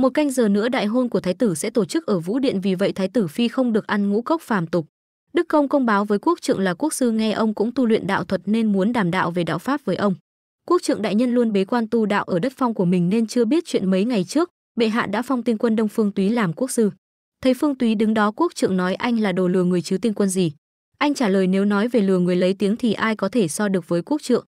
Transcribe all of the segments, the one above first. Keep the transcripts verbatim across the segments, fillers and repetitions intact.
Một canh giờ nữa đại hôn của thái tử sẽ tổ chức ở Vũ Điện, vì vậy thái tử phi không được ăn ngũ cốc phàm tục. Đức Công công báo với quốc trượng là quốc sư nghe ông cũng tu luyện đạo thuật nên muốn đàm đạo về đạo pháp với ông. Quốc trượng đại nhân luôn bế quan tu đạo ở đất phong của mình nên chưa biết chuyện mấy ngày trước, bệ hạ đã phong tiên quân Đông Phương Túy làm quốc sư. Thấy Phương Túy đứng đó, quốc trượng nói: anh là đồ lừa người chứ tiên quân gì. Anh trả lời: nếu nói về lừa người lấy tiếng thì ai có thể so được với quốc trượng.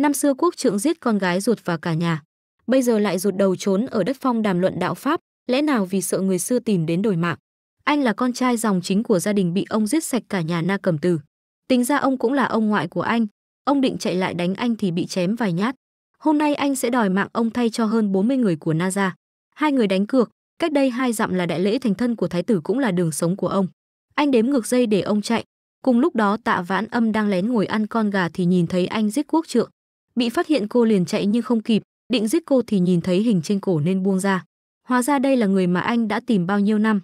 Năm xưa quốc trượng giết con gái ruột và cả nhà, bây giờ lại rụt đầu trốn ở đất phong đàm luận đạo pháp, lẽ nào vì sợ người xưa tìm đến đổi mạng. Anh là con trai dòng chính của gia đình bị ông giết sạch cả nhà Na Cẩm Từ. Tính ra ông cũng là ông ngoại của anh. Ông định chạy lại đánh anh thì bị chém vài nhát. Hôm nay anh sẽ đòi mạng ông thay cho hơn bốn mươi người của Na gia. Hai người đánh cược, cách đây hai dặm là đại lễ thành thân của thái tử, cũng là đường sống của ông. Anh đếm ngược dây để ông chạy. Cùng lúc đó Tạ Vãn Âm đang lén ngồi ăn con gà thì nhìn thấy anh giết quốc trượng. Bị phát hiện cô liền chạy nhưng không kịp, định giết cô thì nhìn thấy hình trên cổ nên buông ra. Hóa ra đây là người mà anh đã tìm bao nhiêu năm.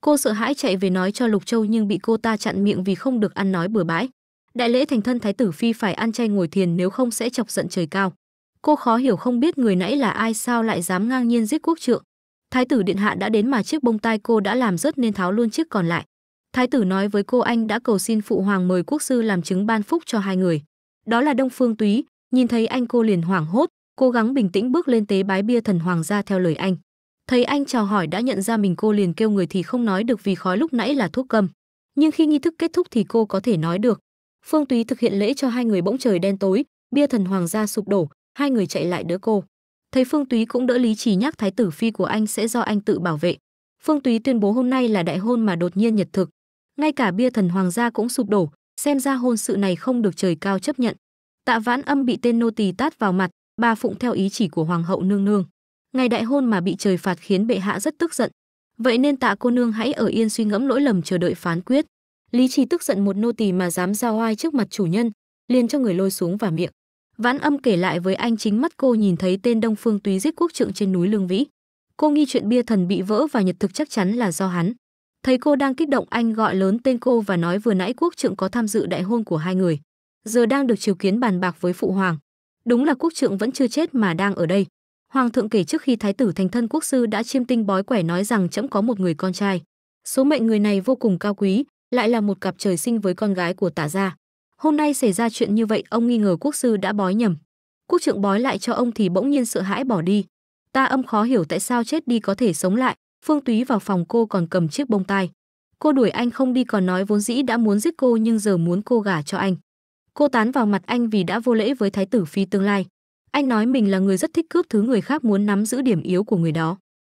Cô sợ hãi chạy về nói cho Lục Châu nhưng bị cô ta chặn miệng vì không được ăn nói bừa bãi. Đại lễ thành thân thái tử phi phải ăn chay ngồi thiền, nếu không sẽ chọc giận trời cao. Cô khó hiểu không biết người nãy là ai, sao lại dám ngang nhiên giết quốc trượng. Thái tử điện hạ đã đến mà chiếc bông tai cô đã làm rớt nên tháo luôn chiếc còn lại. Thái tử nói với cô anh đã cầu xin phụ hoàng mời quốc sư làm chứng ban phúc cho hai người. Đó là Đông Phương Túy, nhìn thấy anh cô liền hoảng hốt, cố gắng bình tĩnh bước lên tế bái bia thần hoàng gia theo lời anh. Thấy anh chào hỏi đã nhận ra mình, cô liền kêu người thì không nói được vì khói lúc nãy là thuốc cầm. Nhưng khi nghi thức kết thúc thì cô có thể nói được. Phương Túy thực hiện lễ cho hai người, bỗng trời đen tối, bia thần hoàng gia sụp đổ, hai người chạy lại đỡ cô. Thấy Phương Túy cũng đỡ, Lý Trì nhắc thái tử phi của anh sẽ do anh tự bảo vệ. Phương Túy tuyên bố hôm nay là đại hôn mà đột nhiên nhật thực. Ngay cả bia thần hoàng gia cũng sụp đổ, xem ra hôn sự này không được trời cao chấp nhận. Tạ Vãn Âm bị tên nô tỳ tát vào mặt, bà phụng theo ý chỉ của hoàng hậu nương nương. Ngày đại hôn mà bị trời phạt khiến bệ hạ rất tức giận. Vậy nên Tạ cô nương hãy ở yên suy ngẫm lỗi lầm chờ đợi phán quyết. Lý Trì tức giận, một nô tỳ mà dám giao oai trước mặt chủ nhân, liền cho người lôi xuống và miệng. Vãn Âm kể lại với anh chính mắt cô nhìn thấy tên Đông Phương Túy giết quốc trượng trên núi Lương Vĩ. Cô nghi chuyện bia thần bị vỡ và nhật thực chắc chắn là do hắn. Thấy cô đang kích động, anh gọi lớn tên cô và nói vừa nãy quốc trượng có tham dự đại hôn của hai người, giờ đang được triều kiến bàn bạc với phụ hoàng. Đúng là quốc trượng vẫn chưa chết mà đang ở đây. Hoàng thượng kể trước khi thái tử thành thân, quốc sư đã chiêm tinh bói quẻ nói rằng trẫm có một người con trai. Số mệnh người này vô cùng cao quý, lại là một cặp trời sinh với con gái của Tạ gia. Hôm nay xảy ra chuyện như vậy, ông nghi ngờ quốc sư đã bói nhầm. Quốc trượng bói lại cho ông thì bỗng nhiên sợ hãi bỏ đi. Tạ Âm khó hiểu tại sao chết đi có thể sống lại. Phương Túy vào phòng cô còn cầm chiếc bông tai. Cô đuổi anh không đi, còn nói vốn dĩ đã muốn giết cô nhưng giờ muốn cô gả cho anh. Cô tán vào mặt anh vì đã vô lễ với thái tử phi tương lai. Anh nói mình là người rất thích cướp thứ người khác, muốn nắm giữ điểm yếu của người đó.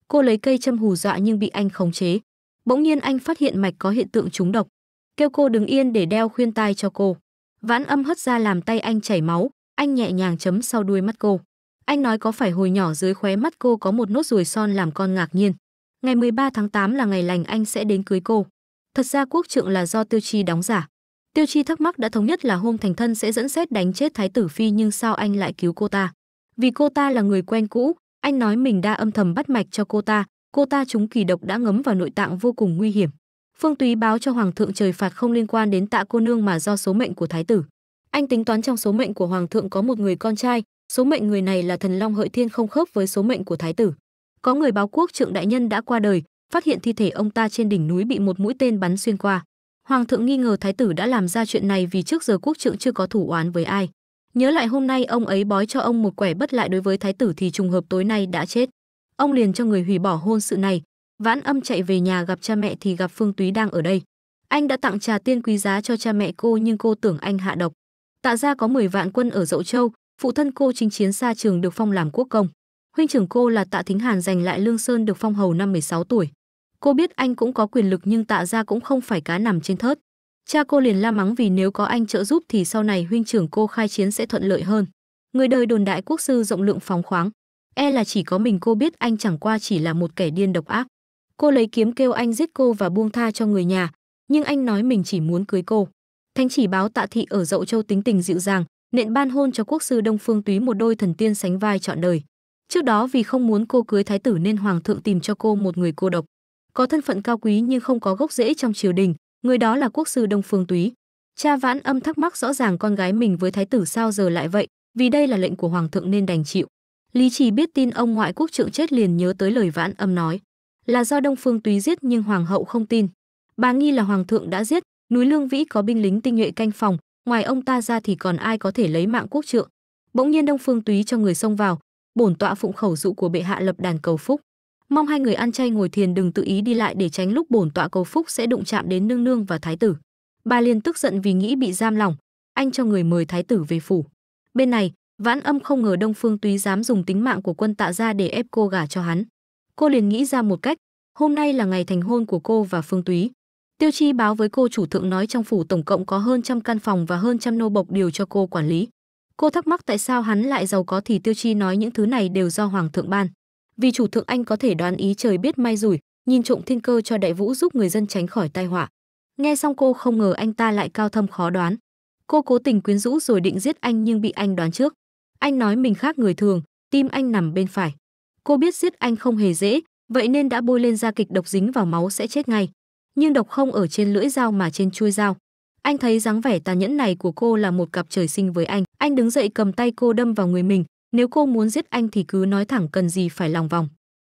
Cô lấy cây châm hù dọa nhưng bị anh khống chế. Bỗng nhiên anh phát hiện mạch có hiện tượng trúng độc, kêu cô đứng yên để đeo khuyên tai cho cô. Vãn Âm hất ra làm tay anh chảy máu, anh nhẹ nhàng chấm sau đuôi mắt cô. Anh nói có phải hồi nhỏ dưới khóe mắt cô có một nốt ruồi son làm con ngạc nhiên. Ngày mười ba tháng tám là ngày lành anh sẽ đến cưới cô. Thật ra quốc trượng là do Tiêu Chi đóng giả. Tiêu Chi thắc mắc đã thống nhất là hôm thành thân sẽ dẫn xét đánh chết thái tử phi, nhưng sao anh lại cứu cô ta? Vì cô ta là người quen cũ, anh nói mình đã âm thầm bắt mạch cho cô ta, cô ta trúng kỳ độc đã ngấm vào nội tạng vô cùng nguy hiểm. Phương Túy báo cho hoàng thượng trời phạt không liên quan đến Tạ cô nương mà do số mệnh của thái tử. Anh tính toán trong số mệnh của hoàng thượng có một người con trai, số mệnh người này là thần long hợi thiên, không khớp với số mệnh của thái tử. Có người báo quốc trượng đại nhân đã qua đời, phát hiện thi thể ông ta trên đỉnh núi bị một mũi tên bắn xuyên qua. Hoàng thượng nghi ngờ thái tử đã làm ra chuyện này vì trước giờ quốc trượng chưa có thủ oán với ai. Nhớ lại hôm nay ông ấy bói cho ông một quẻ bất lại đối với thái tử thì trùng hợp tối nay đã chết. Ông liền cho người hủy bỏ hôn sự này. Vãn Âm chạy về nhà gặp cha mẹ thì gặp Phương Túy đang ở đây. Anh đã tặng trà tiên quý giá cho cha mẹ cô nhưng cô tưởng anh hạ độc. Tạ gia có mười vạn quân ở Dậu Châu, phụ thân cô chinh chiến xa trường được phong làm quốc công. Huynh trưởng cô là Tạ Thính Hàn giành lại Lương Sơn được phong hầu năm mười sáu tuổi. Cô biết anh cũng có quyền lực nhưng Tạ gia cũng không phải cá nằm trên thớt. Cha cô liền la mắng vì nếu có anh trợ giúp thì sau này huynh trưởng cô khai chiến sẽ thuận lợi hơn. Người đời đồn đại quốc sư rộng lượng phóng khoáng, e là chỉ có mình cô biết anh chẳng qua chỉ là một kẻ điên độc ác. Cô lấy kiếm kêu anh giết cô và buông tha cho người nhà, nhưng anh nói mình chỉ muốn cưới cô. Thánh chỉ báo Tạ thị ở Dậu Châu tính tình dịu dàng, nện ban hôn cho quốc sư Đông Phương Túy một đôi thần tiên sánh vai trọn đời. Trước đó vì không muốn cô cưới thái tử nên hoàng thượng tìm cho cô một người cô độc, có thân phận cao quý nhưng không có gốc rễ trong triều đình, người đó là quốc sư Đông Phương Túy. Cha Vãn Âm thắc mắc rõ ràng con gái mình với thái tử sao giờ lại vậy, vì đây là lệnh của hoàng thượng nên đành chịu. Lý Trì biết tin ông ngoại quốc trượng chết liền nhớ tới lời Vãn Âm nói, là do Đông Phương Túy giết nhưng hoàng hậu không tin. Bà nghi là hoàng thượng đã giết, núi Lương Vĩ có binh lính tinh nhuệ canh phòng, ngoài ông ta ra thì còn ai có thể lấy mạng quốc trượng. Bỗng nhiên Đông Phương Túy cho người xông vào, bổn tọa phụng khẩu dụ của bệ hạ lập đàn cầu phúc. Mong hai người ăn chay ngồi thiền đừng tự ý đi lại để tránh lúc bổn tọa cầu phúc sẽ đụng chạm đến nương nương và thái tử. Bà liền tức giận vì nghĩ bị giam lòng, anh cho người mời thái tử về phủ. Bên này, Vãn Âm không ngờ Đông Phương Túy dám dùng tính mạng của quân Tạ ra để ép cô gả cho hắn. Cô liền nghĩ ra một cách, hôm nay là ngày thành hôn của cô và Phương Túy. Tiêu Chi báo với cô chủ thượng nói trong phủ tổng cộng có hơn trăm căn phòng và hơn trăm nô bộc đều cho cô quản lý. Cô thắc mắc tại sao hắn lại giàu có thì Tiêu Chi nói những thứ này đều do hoàng thượng ban. Vì chủ thượng anh có thể đoán ý trời biết may rủi, nhìn trộm thiên cơ cho đại vũ giúp người dân tránh khỏi tai họa. Nghe xong cô không ngờ anh ta lại cao thâm khó đoán. Cô cố tình quyến rũ rồi định giết anh nhưng bị anh đoán trước. Anh nói mình khác người thường, tim anh nằm bên phải. Cô biết giết anh không hề dễ, vậy nên đã bôi lên da kịch độc dính vào máu sẽ chết ngay. Nhưng độc không ở trên lưỡi dao mà trên chuôi dao. Anh thấy dáng vẻ tàn nhẫn này của cô là một cặp trời sinh với anh. Anh đứng dậy cầm tay cô đâm vào người mình. Nếu cô muốn giết anh thì cứ nói thẳng cần gì phải lòng vòng.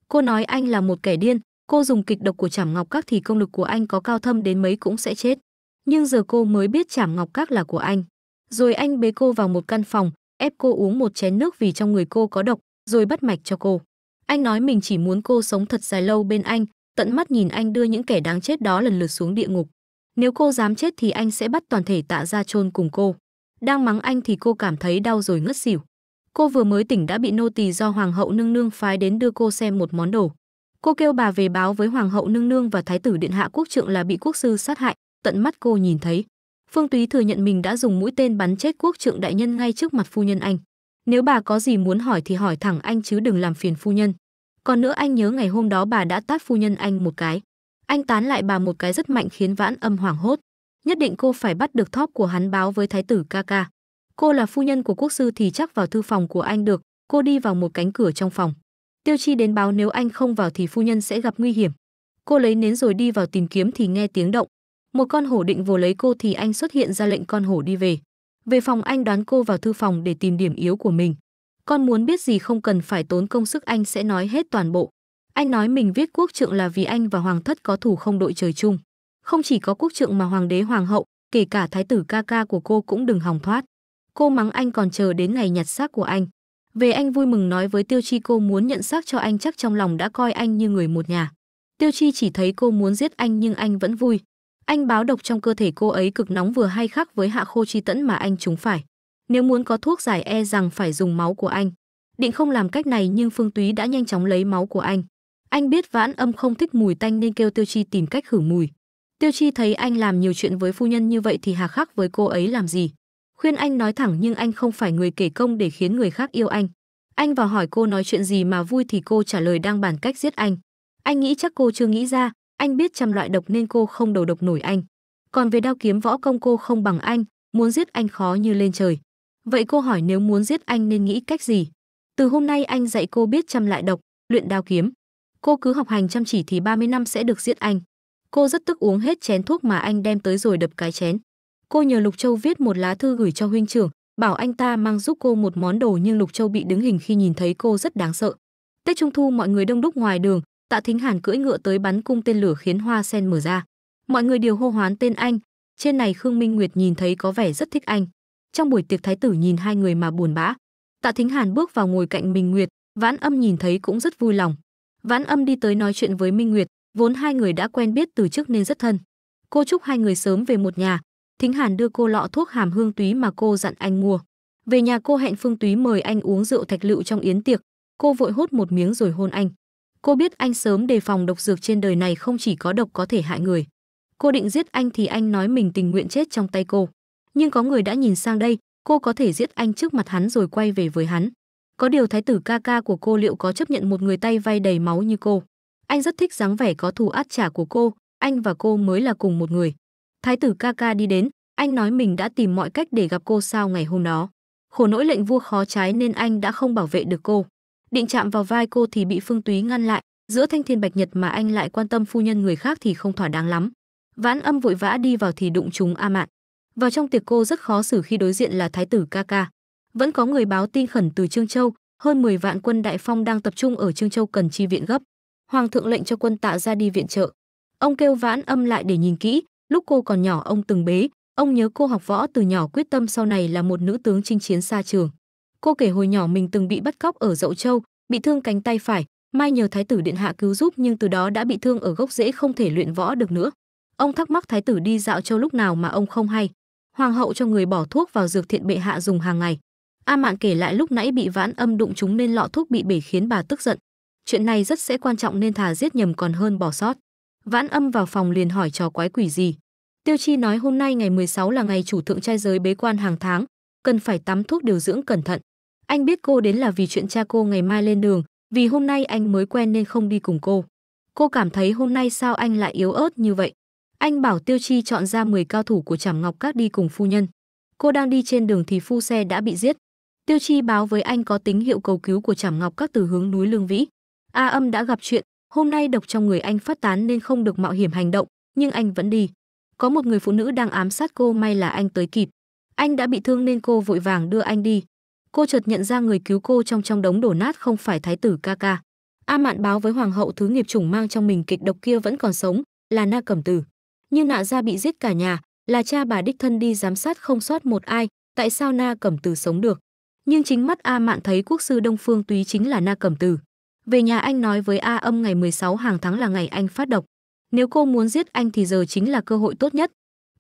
Cô nói anh là một kẻ điên. Cô dùng kịch độc của Trảm Ngọc Các thì công lực của anh có cao thâm đến mấy cũng sẽ chết. Nhưng giờ cô mới biết Trảm Ngọc Các là của anh. Rồi anh bế cô vào một căn phòng, ép cô uống một chén nước vì trong người cô có độc, rồi bắt mạch cho cô. Anh nói mình chỉ muốn cô sống thật dài lâu bên anh, tận mắt nhìn anh đưa những kẻ đáng chết đó lần lượt xuống địa ngục. Nếu cô dám chết thì anh sẽ bắt toàn thể Tạ ra chôn cùng cô. Đang mắng anh thì cô cảm thấy đau rồi ngất xỉu. Cô vừa mới tỉnh đã bị nô tỳ do hoàng hậu nương nương phái đến đưa cô xem một món đồ. Cô kêu bà về báo với hoàng hậu nương nương và thái tử điện hạ quốc trượng là bị quốc sư sát hại, tận mắt cô nhìn thấy. Phương Túy thừa nhận mình đã dùng mũi tên bắn chết quốc trượng đại nhân ngay trước mặt phu nhân anh. Nếu bà có gì muốn hỏi thì hỏi thẳng anh chứ đừng làm phiền phu nhân. Còn nữa, anh nhớ ngày hôm đó bà đã tát phu nhân anh một cái. Anh tán lại bà một cái rất mạnh khiến Vãn Âm hoảng hốt. Nhất định cô phải bắt được thóp của hắn báo với thái tử ca ca. Cô là phu nhân của quốc sư thì chắc vào thư phòng của anh được. Cô đi vào một cánh cửa trong phòng. Tiêu Chi đến báo nếu anh không vào thì phu nhân sẽ gặp nguy hiểm. Cô lấy nến rồi đi vào tìm kiếm thì nghe tiếng động. Một con hổ định vồ lấy cô thì anh xuất hiện ra lệnh con hổ đi về. Về phòng anh đoán cô vào thư phòng để tìm điểm yếu của mình. Con muốn biết gì không cần phải tốn công sức, anh sẽ nói hết toàn bộ. Anh nói mình viết quốc trượng là vì anh và hoàng thất có thù không đội trời chung. Không chỉ có quốc trượng mà hoàng đế hoàng hậu, kể cả thái tử ca ca của cô cũng đừng hòng thoát. Cô mắng anh còn chờ đến ngày nhặt xác của anh. Về anh vui mừng nói với Tiêu Chi cô muốn nhận xác cho anh, chắc trong lòng đã coi anh như người một nhà. Tiêu Chi chỉ thấy cô muốn giết anh nhưng anh vẫn vui. Anh báo độc trong cơ thể cô ấy cực nóng, vừa hay khác với Hạ Khô Chi Tẫn mà anh trúng phải. Nếu muốn có thuốc giải e rằng phải dùng máu của anh. Định không làm cách này nhưng Phương Túy đã nhanh chóng lấy máu của anh. Anh biết Vãn Âm không thích mùi tanh nên kêu Tiêu Chi tìm cách khử mùi. Tiêu Chi thấy anh làm nhiều chuyện với phu nhân như vậy thì hà khắc với cô ấy làm gì. Khuyên anh nói thẳng nhưng anh không phải người kể công để khiến người khác yêu anh. Anh vào hỏi cô nói chuyện gì mà vui thì cô trả lời đang bàn cách giết anh. Anh nghĩ chắc cô chưa nghĩ ra, anh biết trăm loại độc nên cô không đầu độc nổi anh. Còn về đao kiếm võ công cô không bằng anh, muốn giết anh khó như lên trời. Vậy cô hỏi nếu muốn giết anh nên nghĩ cách gì? Từ hôm nay anh dạy cô biết trăm loại độc, luyện đao kiếm. Cô cứ học hành chăm chỉ thì ba mươi năm sẽ được giết anh. Cô rất tức uống hết chén thuốc mà anh đem tới rồi đập cái chén. Cô nhờ Lục Châu viết một lá thư gửi cho huynh trưởng, bảo anh ta mang giúp cô một món đồ nhưng Lục Châu bị đứng hình khi nhìn thấy cô rất đáng sợ. Tết Trung Thu mọi người đông đúc ngoài đường, Tạ Thính Hàn cưỡi ngựa tới bắn cung tên lửa khiến hoa sen mở ra. Mọi người đều hô hoán tên anh, trên này Khương Minh Nguyệt nhìn thấy có vẻ rất thích anh. Trong buổi tiệc thái tử nhìn hai người mà buồn bã. Tạ Thính Hàn bước vào ngồi cạnh Minh Nguyệt, Vãn Âm nhìn thấy cũng rất vui lòng. Vãn Âm đi tới nói chuyện với Minh Nguyệt, vốn hai người đã quen biết từ trước nên rất thân. Cô chúc hai người sớm về một nhà. Thính Hàn đưa cô lọ thuốc hàm hương túy mà cô dặn anh mua. Về nhà cô hẹn Phương Túy mời anh uống rượu thạch lựu trong yến tiệc. Cô vội hốt một miếng rồi hôn anh. Cô biết anh sớm đề phòng độc dược, trên đời này không chỉ có độc có thể hại người. Cô định giết anh thì anh nói mình tình nguyện chết trong tay cô. Nhưng có người đã nhìn sang đây, cô có thể giết anh trước mặt hắn rồi quay về với hắn. Có điều thái tử ca ca của cô liệu có chấp nhận một người tay vay đầy máu như cô. Anh rất thích dáng vẻ có thù át trả của cô, anh và cô mới là cùng một người. Thái tử ca ca đi đến, anh nói mình đã tìm mọi cách để gặp cô sao ngày hôm đó. Khổ nỗi lệnh vua khó trái nên anh đã không bảo vệ được cô. Định chạm vào vai cô thì bị Phương Túy ngăn lại, giữa thanh thiên bạch nhật mà anh lại quan tâm phu nhân người khác thì không thỏa đáng lắm. Vãn Âm vội vã đi vào thì đụng trúng A Mạn. Vào trong tiệc cô rất khó xử khi đối diện là thái tử ca ca. Vẫn có người báo tin khẩn từ Trương Châu, hơn mười vạn quân đại phong đang tập trung ở Trương Châu cần chi viện gấp. Hoàng thượng lệnh cho quân Tạ ra đi viện trợ. Ông kêu Vãn Âm lại để nhìn kỹ, lúc cô còn nhỏ ông từng bế, ông nhớ cô học võ từ nhỏ, quyết tâm sau này là một nữ tướng chinh chiến xa trường. Cô kể hồi nhỏ mình từng bị bắt cóc ở Dậu Châu, bị thương cánh tay phải, mai nhờ thái tử điện hạ cứu giúp, nhưng từ đó đã bị thương ở gốc rễ, không thể luyện võ được nữa. Ông thắc mắc thái tử đi dạo châu lúc nào mà ông không hay. Hoàng hậu cho người bỏ thuốc vào dược thiện bệ hạ dùng hàng ngày. A Mạn kể lại lúc nãy bị Vãn Âm đụng trúng nên lọ thuốc bị bể khiến bà tức giận. Chuyện này rất sẽ quan trọng nên thà giết nhầm còn hơn bỏ sót. Vãn Âm vào phòng liền hỏi trò quái quỷ gì. Tiêu Chi nói hôm nay ngày mười sáu là ngày chủ thượng trai giới bế quan hàng tháng, cần phải tắm thuốc điều dưỡng cẩn thận. Anh biết cô đến là vì chuyện cha cô ngày mai lên đường, vì hôm nay anh mới quen nên không đi cùng cô. Cô cảm thấy hôm nay sao anh lại yếu ớt như vậy. Anh bảo Tiêu Chi chọn ra mười cao thủ của Trảm Ngọc Các đi cùng phu nhân. Cô đang đi trên đường thì phu xe đã bị giết. Tiêu Chi báo với anh có tín hiệu cầu cứu của Trảm Ngọc Các từ hướng núi Lương Vĩ. A Âm đã gặp chuyện, hôm nay độc trong người anh phát tán nên không được mạo hiểm hành động, nhưng anh vẫn đi. Có một người phụ nữ đang ám sát cô, may là anh tới kịp. Anh đã bị thương nên cô vội vàng đưa anh đi. Cô chợt nhận ra người cứu cô trong trong đống đổ nát không phải thái tử ca ca. A Mạn báo với hoàng hậu thứ nghiệp chủng mang trong mình kịch độc kia vẫn còn sống, là Na Cẩm Từ. Nhưng Na gia bị giết cả nhà, là cha bà đích thân đi giám sát không sót một ai, tại sao Na Cẩm Từ sống được? Nhưng chính mắt A Mạn thấy quốc sư Đông Phương Túy chính là Na Cẩm Từ. Về nhà anh nói với A Âm ngày mười sáu hàng tháng là ngày anh phát độc. Nếu cô muốn giết anh thì giờ chính là cơ hội tốt nhất.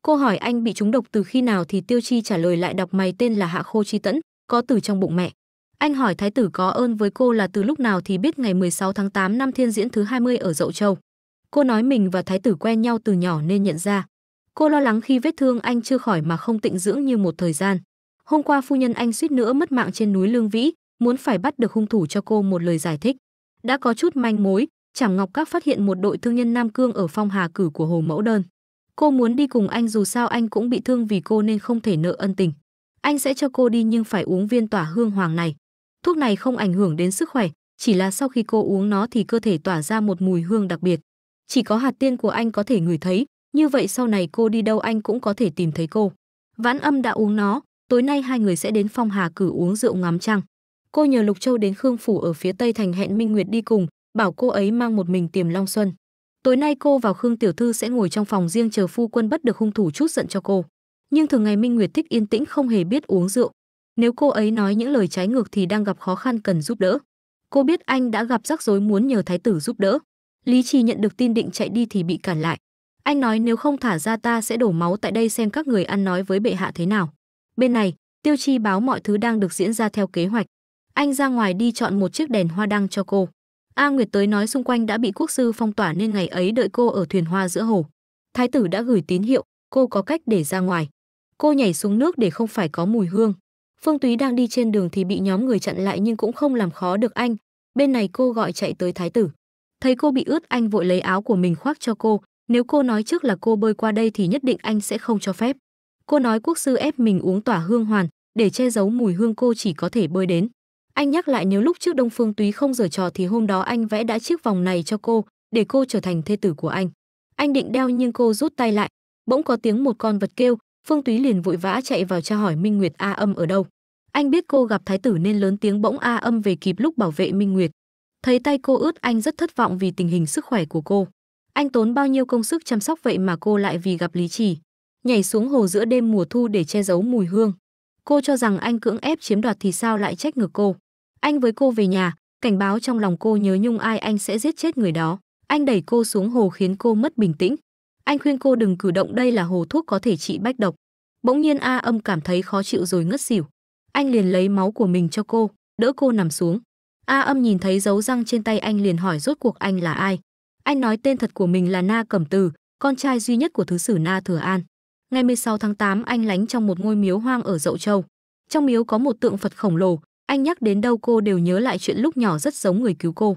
Cô hỏi anh bị trúng độc từ khi nào thì Tiêu Chi trả lời lại đọc mày tên là Hạ Khô Chi Tẫn, có từ trong bụng mẹ. Anh hỏi thái tử có ơn với cô là từ lúc nào thì biết ngày mười sáu tháng tám năm Thiên Diễn thứ hai mươi ở Dậu Châu. Cô nói mình và thái tử quen nhau từ nhỏ nên nhận ra. Cô lo lắng khi vết thương anh chưa khỏi mà không tịnh dưỡng như một thời gian. Hôm qua phu nhân anh suýt nữa mất mạng trên núi Lương Vĩ, muốn phải bắt được hung thủ cho cô một lời giải thích. Đã có chút manh mối, Trảm Ngọc Các phát hiện một đội thương nhân Nam Cương ở Phong Hà Cử của Hồ Mẫu Đơn. Cô muốn đi cùng anh, dù sao anh cũng bị thương vì cô nên không thể nợ ân tình. Anh sẽ cho cô đi nhưng phải uống viên tỏa hương hoàng này. Thuốc này không ảnh hưởng đến sức khỏe, chỉ là sau khi cô uống nó thì cơ thể tỏa ra một mùi hương đặc biệt. Chỉ có hạt tiên của anh có thể ngửi thấy, như vậy sau này cô đi đâu anh cũng có thể tìm thấy cô. Vãn Âm đã uống nó, tối nay hai người sẽ đến Phong Hà Cử uống rượu ngắm trăng. Cô nhờ Lục Châu đến Khương Phủ ở phía Tây Thành hẹn Minh Nguyệt đi cùng, bảo cô ấy mang một mình tìm Long Xuân. Tối nay cô vào Khương Tiểu Thư sẽ ngồi trong phòng riêng chờ phu quân bắt được hung thủ chút giận cho cô. Nhưng thường ngày Minh Nguyệt thích yên tĩnh, không hề biết uống rượu. Nếu cô ấy nói những lời trái ngược thì đang gặp khó khăn cần giúp đỡ. Cô biết anh đã gặp rắc rối muốn nhờ thái tử giúp đỡ. Lý Trì nhận được tin định chạy đi thì bị cản lại. Anh nói nếu không thả ra ta sẽ đổ máu tại đây, xem các người ăn nói với bệ hạ thế nào. Bên này, Tiêu Chi báo mọi thứ đang được diễn ra theo kế hoạch. Anh ra ngoài đi chọn một chiếc đèn hoa đăng cho cô. A Nguyệt tới nói xung quanh đã bị quốc sư phong tỏa nên ngày ấy đợi cô ở thuyền hoa giữa hồ. Thái tử đã gửi tín hiệu, cô có cách để ra ngoài. Cô nhảy xuống nước để không phải có mùi hương. Phương Túy đang đi trên đường thì bị nhóm người chặn lại nhưng cũng không làm khó được anh. Bên này cô gọi chạy tới thái tử. Thấy cô bị ướt, anh vội lấy áo của mình khoác cho cô. Nếu cô nói trước là cô bơi qua đây thì nhất định anh sẽ không cho phép. Cô nói quốc sư ép mình uống tỏa hương hoàn, để che giấu mùi hương cô chỉ có thể bơi đến. Anh nhắc lại nếu lúc trước Đông Phương Túy không giở trò thì hôm đó anh vẽ đã chiếc vòng này cho cô, để cô trở thành thê tử của anh. Anh định đeo nhưng cô rút tay lại. Bỗng có tiếng một con vật kêu, Phương Túy liền vội vã chạy vào tra hỏi Minh Nguyệt A Âm ở đâu. Anh biết cô gặp thái tử nên lớn tiếng, bỗng A Âm về kịp lúc bảo vệ Minh Nguyệt. Thấy tay cô ướt, anh rất thất vọng vì tình hình sức khỏe của cô. Anh tốn bao nhiêu công sức chăm sóc vậy mà cô lại vì gặp Lý Trì, nhảy xuống hồ giữa đêm mùa thu để che giấu mùi hương. Cô cho rằng anh cưỡng ép chiếm đoạt thì sao lại trách ngược cô. Anh với cô về nhà, cảnh báo trong lòng cô nhớ nhung ai anh sẽ giết chết người đó. Anh đẩy cô xuống hồ khiến cô mất bình tĩnh. Anh khuyên cô đừng cử động, đây là hồ thuốc có thể trị bách độc. Bỗng nhiên A Âm cảm thấy khó chịu rồi ngất xỉu. Anh liền lấy máu của mình cho cô, đỡ cô nằm xuống. A Âm nhìn thấy dấu răng trên tay anh liền hỏi rốt cuộc anh là ai. Anh nói tên thật của mình là Na Cẩm Từ, con trai duy nhất của thứ sử Na Thừa An. Ngày mười sáu tháng tám anh lánh trong một ngôi miếu hoang ở Dậu Châu. Trong miếu có một tượng Phật khổng lồ. Anh nhắc đến đâu cô đều nhớ lại chuyện lúc nhỏ rất giống người cứu cô.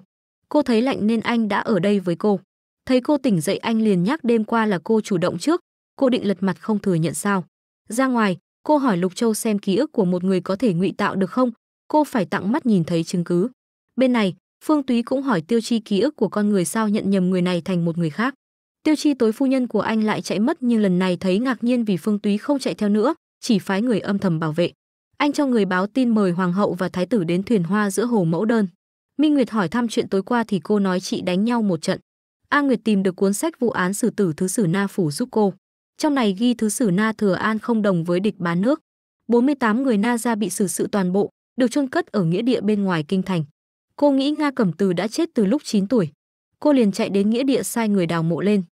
Cô thấy lạnh nên anh đã ở đây với cô. Thấy cô tỉnh dậy anh liền nhắc đêm qua là cô chủ động trước. Cô định lật mặt không thừa nhận sao. Ra ngoài, cô hỏi Lục Châu xem ký ức của một người có thể ngụy tạo được không. Cô phải tặng mắt nhìn thấy chứng cứ. Bên này, Phương Túy cũng hỏi Tiêu Chi ký ức của con người sao nhận nhầm người này thành một người khác. Tiêu Chi tối phu nhân của anh lại chạy mất nhưng lần này thấy ngạc nhiên vì Phương Túy không chạy theo nữa, chỉ phái người âm thầm bảo vệ. Anh cho người báo tin mời hoàng hậu và thái tử đến thuyền hoa giữa hồ mẫu đơn. Minh Nguyệt hỏi thăm chuyện tối qua thì cô nói chị đánh nhau một trận. A Nguyệt tìm được cuốn sách vụ án xử tử thứ sử Na Phủ giúp cô. Trong này ghi thứ sử Na Thừa An không đồng với địch bán nước. bốn mươi tám người Na gia bị xử sự toàn bộ, được chôn cất ở nghĩa địa bên ngoài kinh thành. Cô nghĩ Na Cẩm Từ đã chết từ lúc chín tuổi. Cô liền chạy đến nghĩa địa sai người đào mộ lên.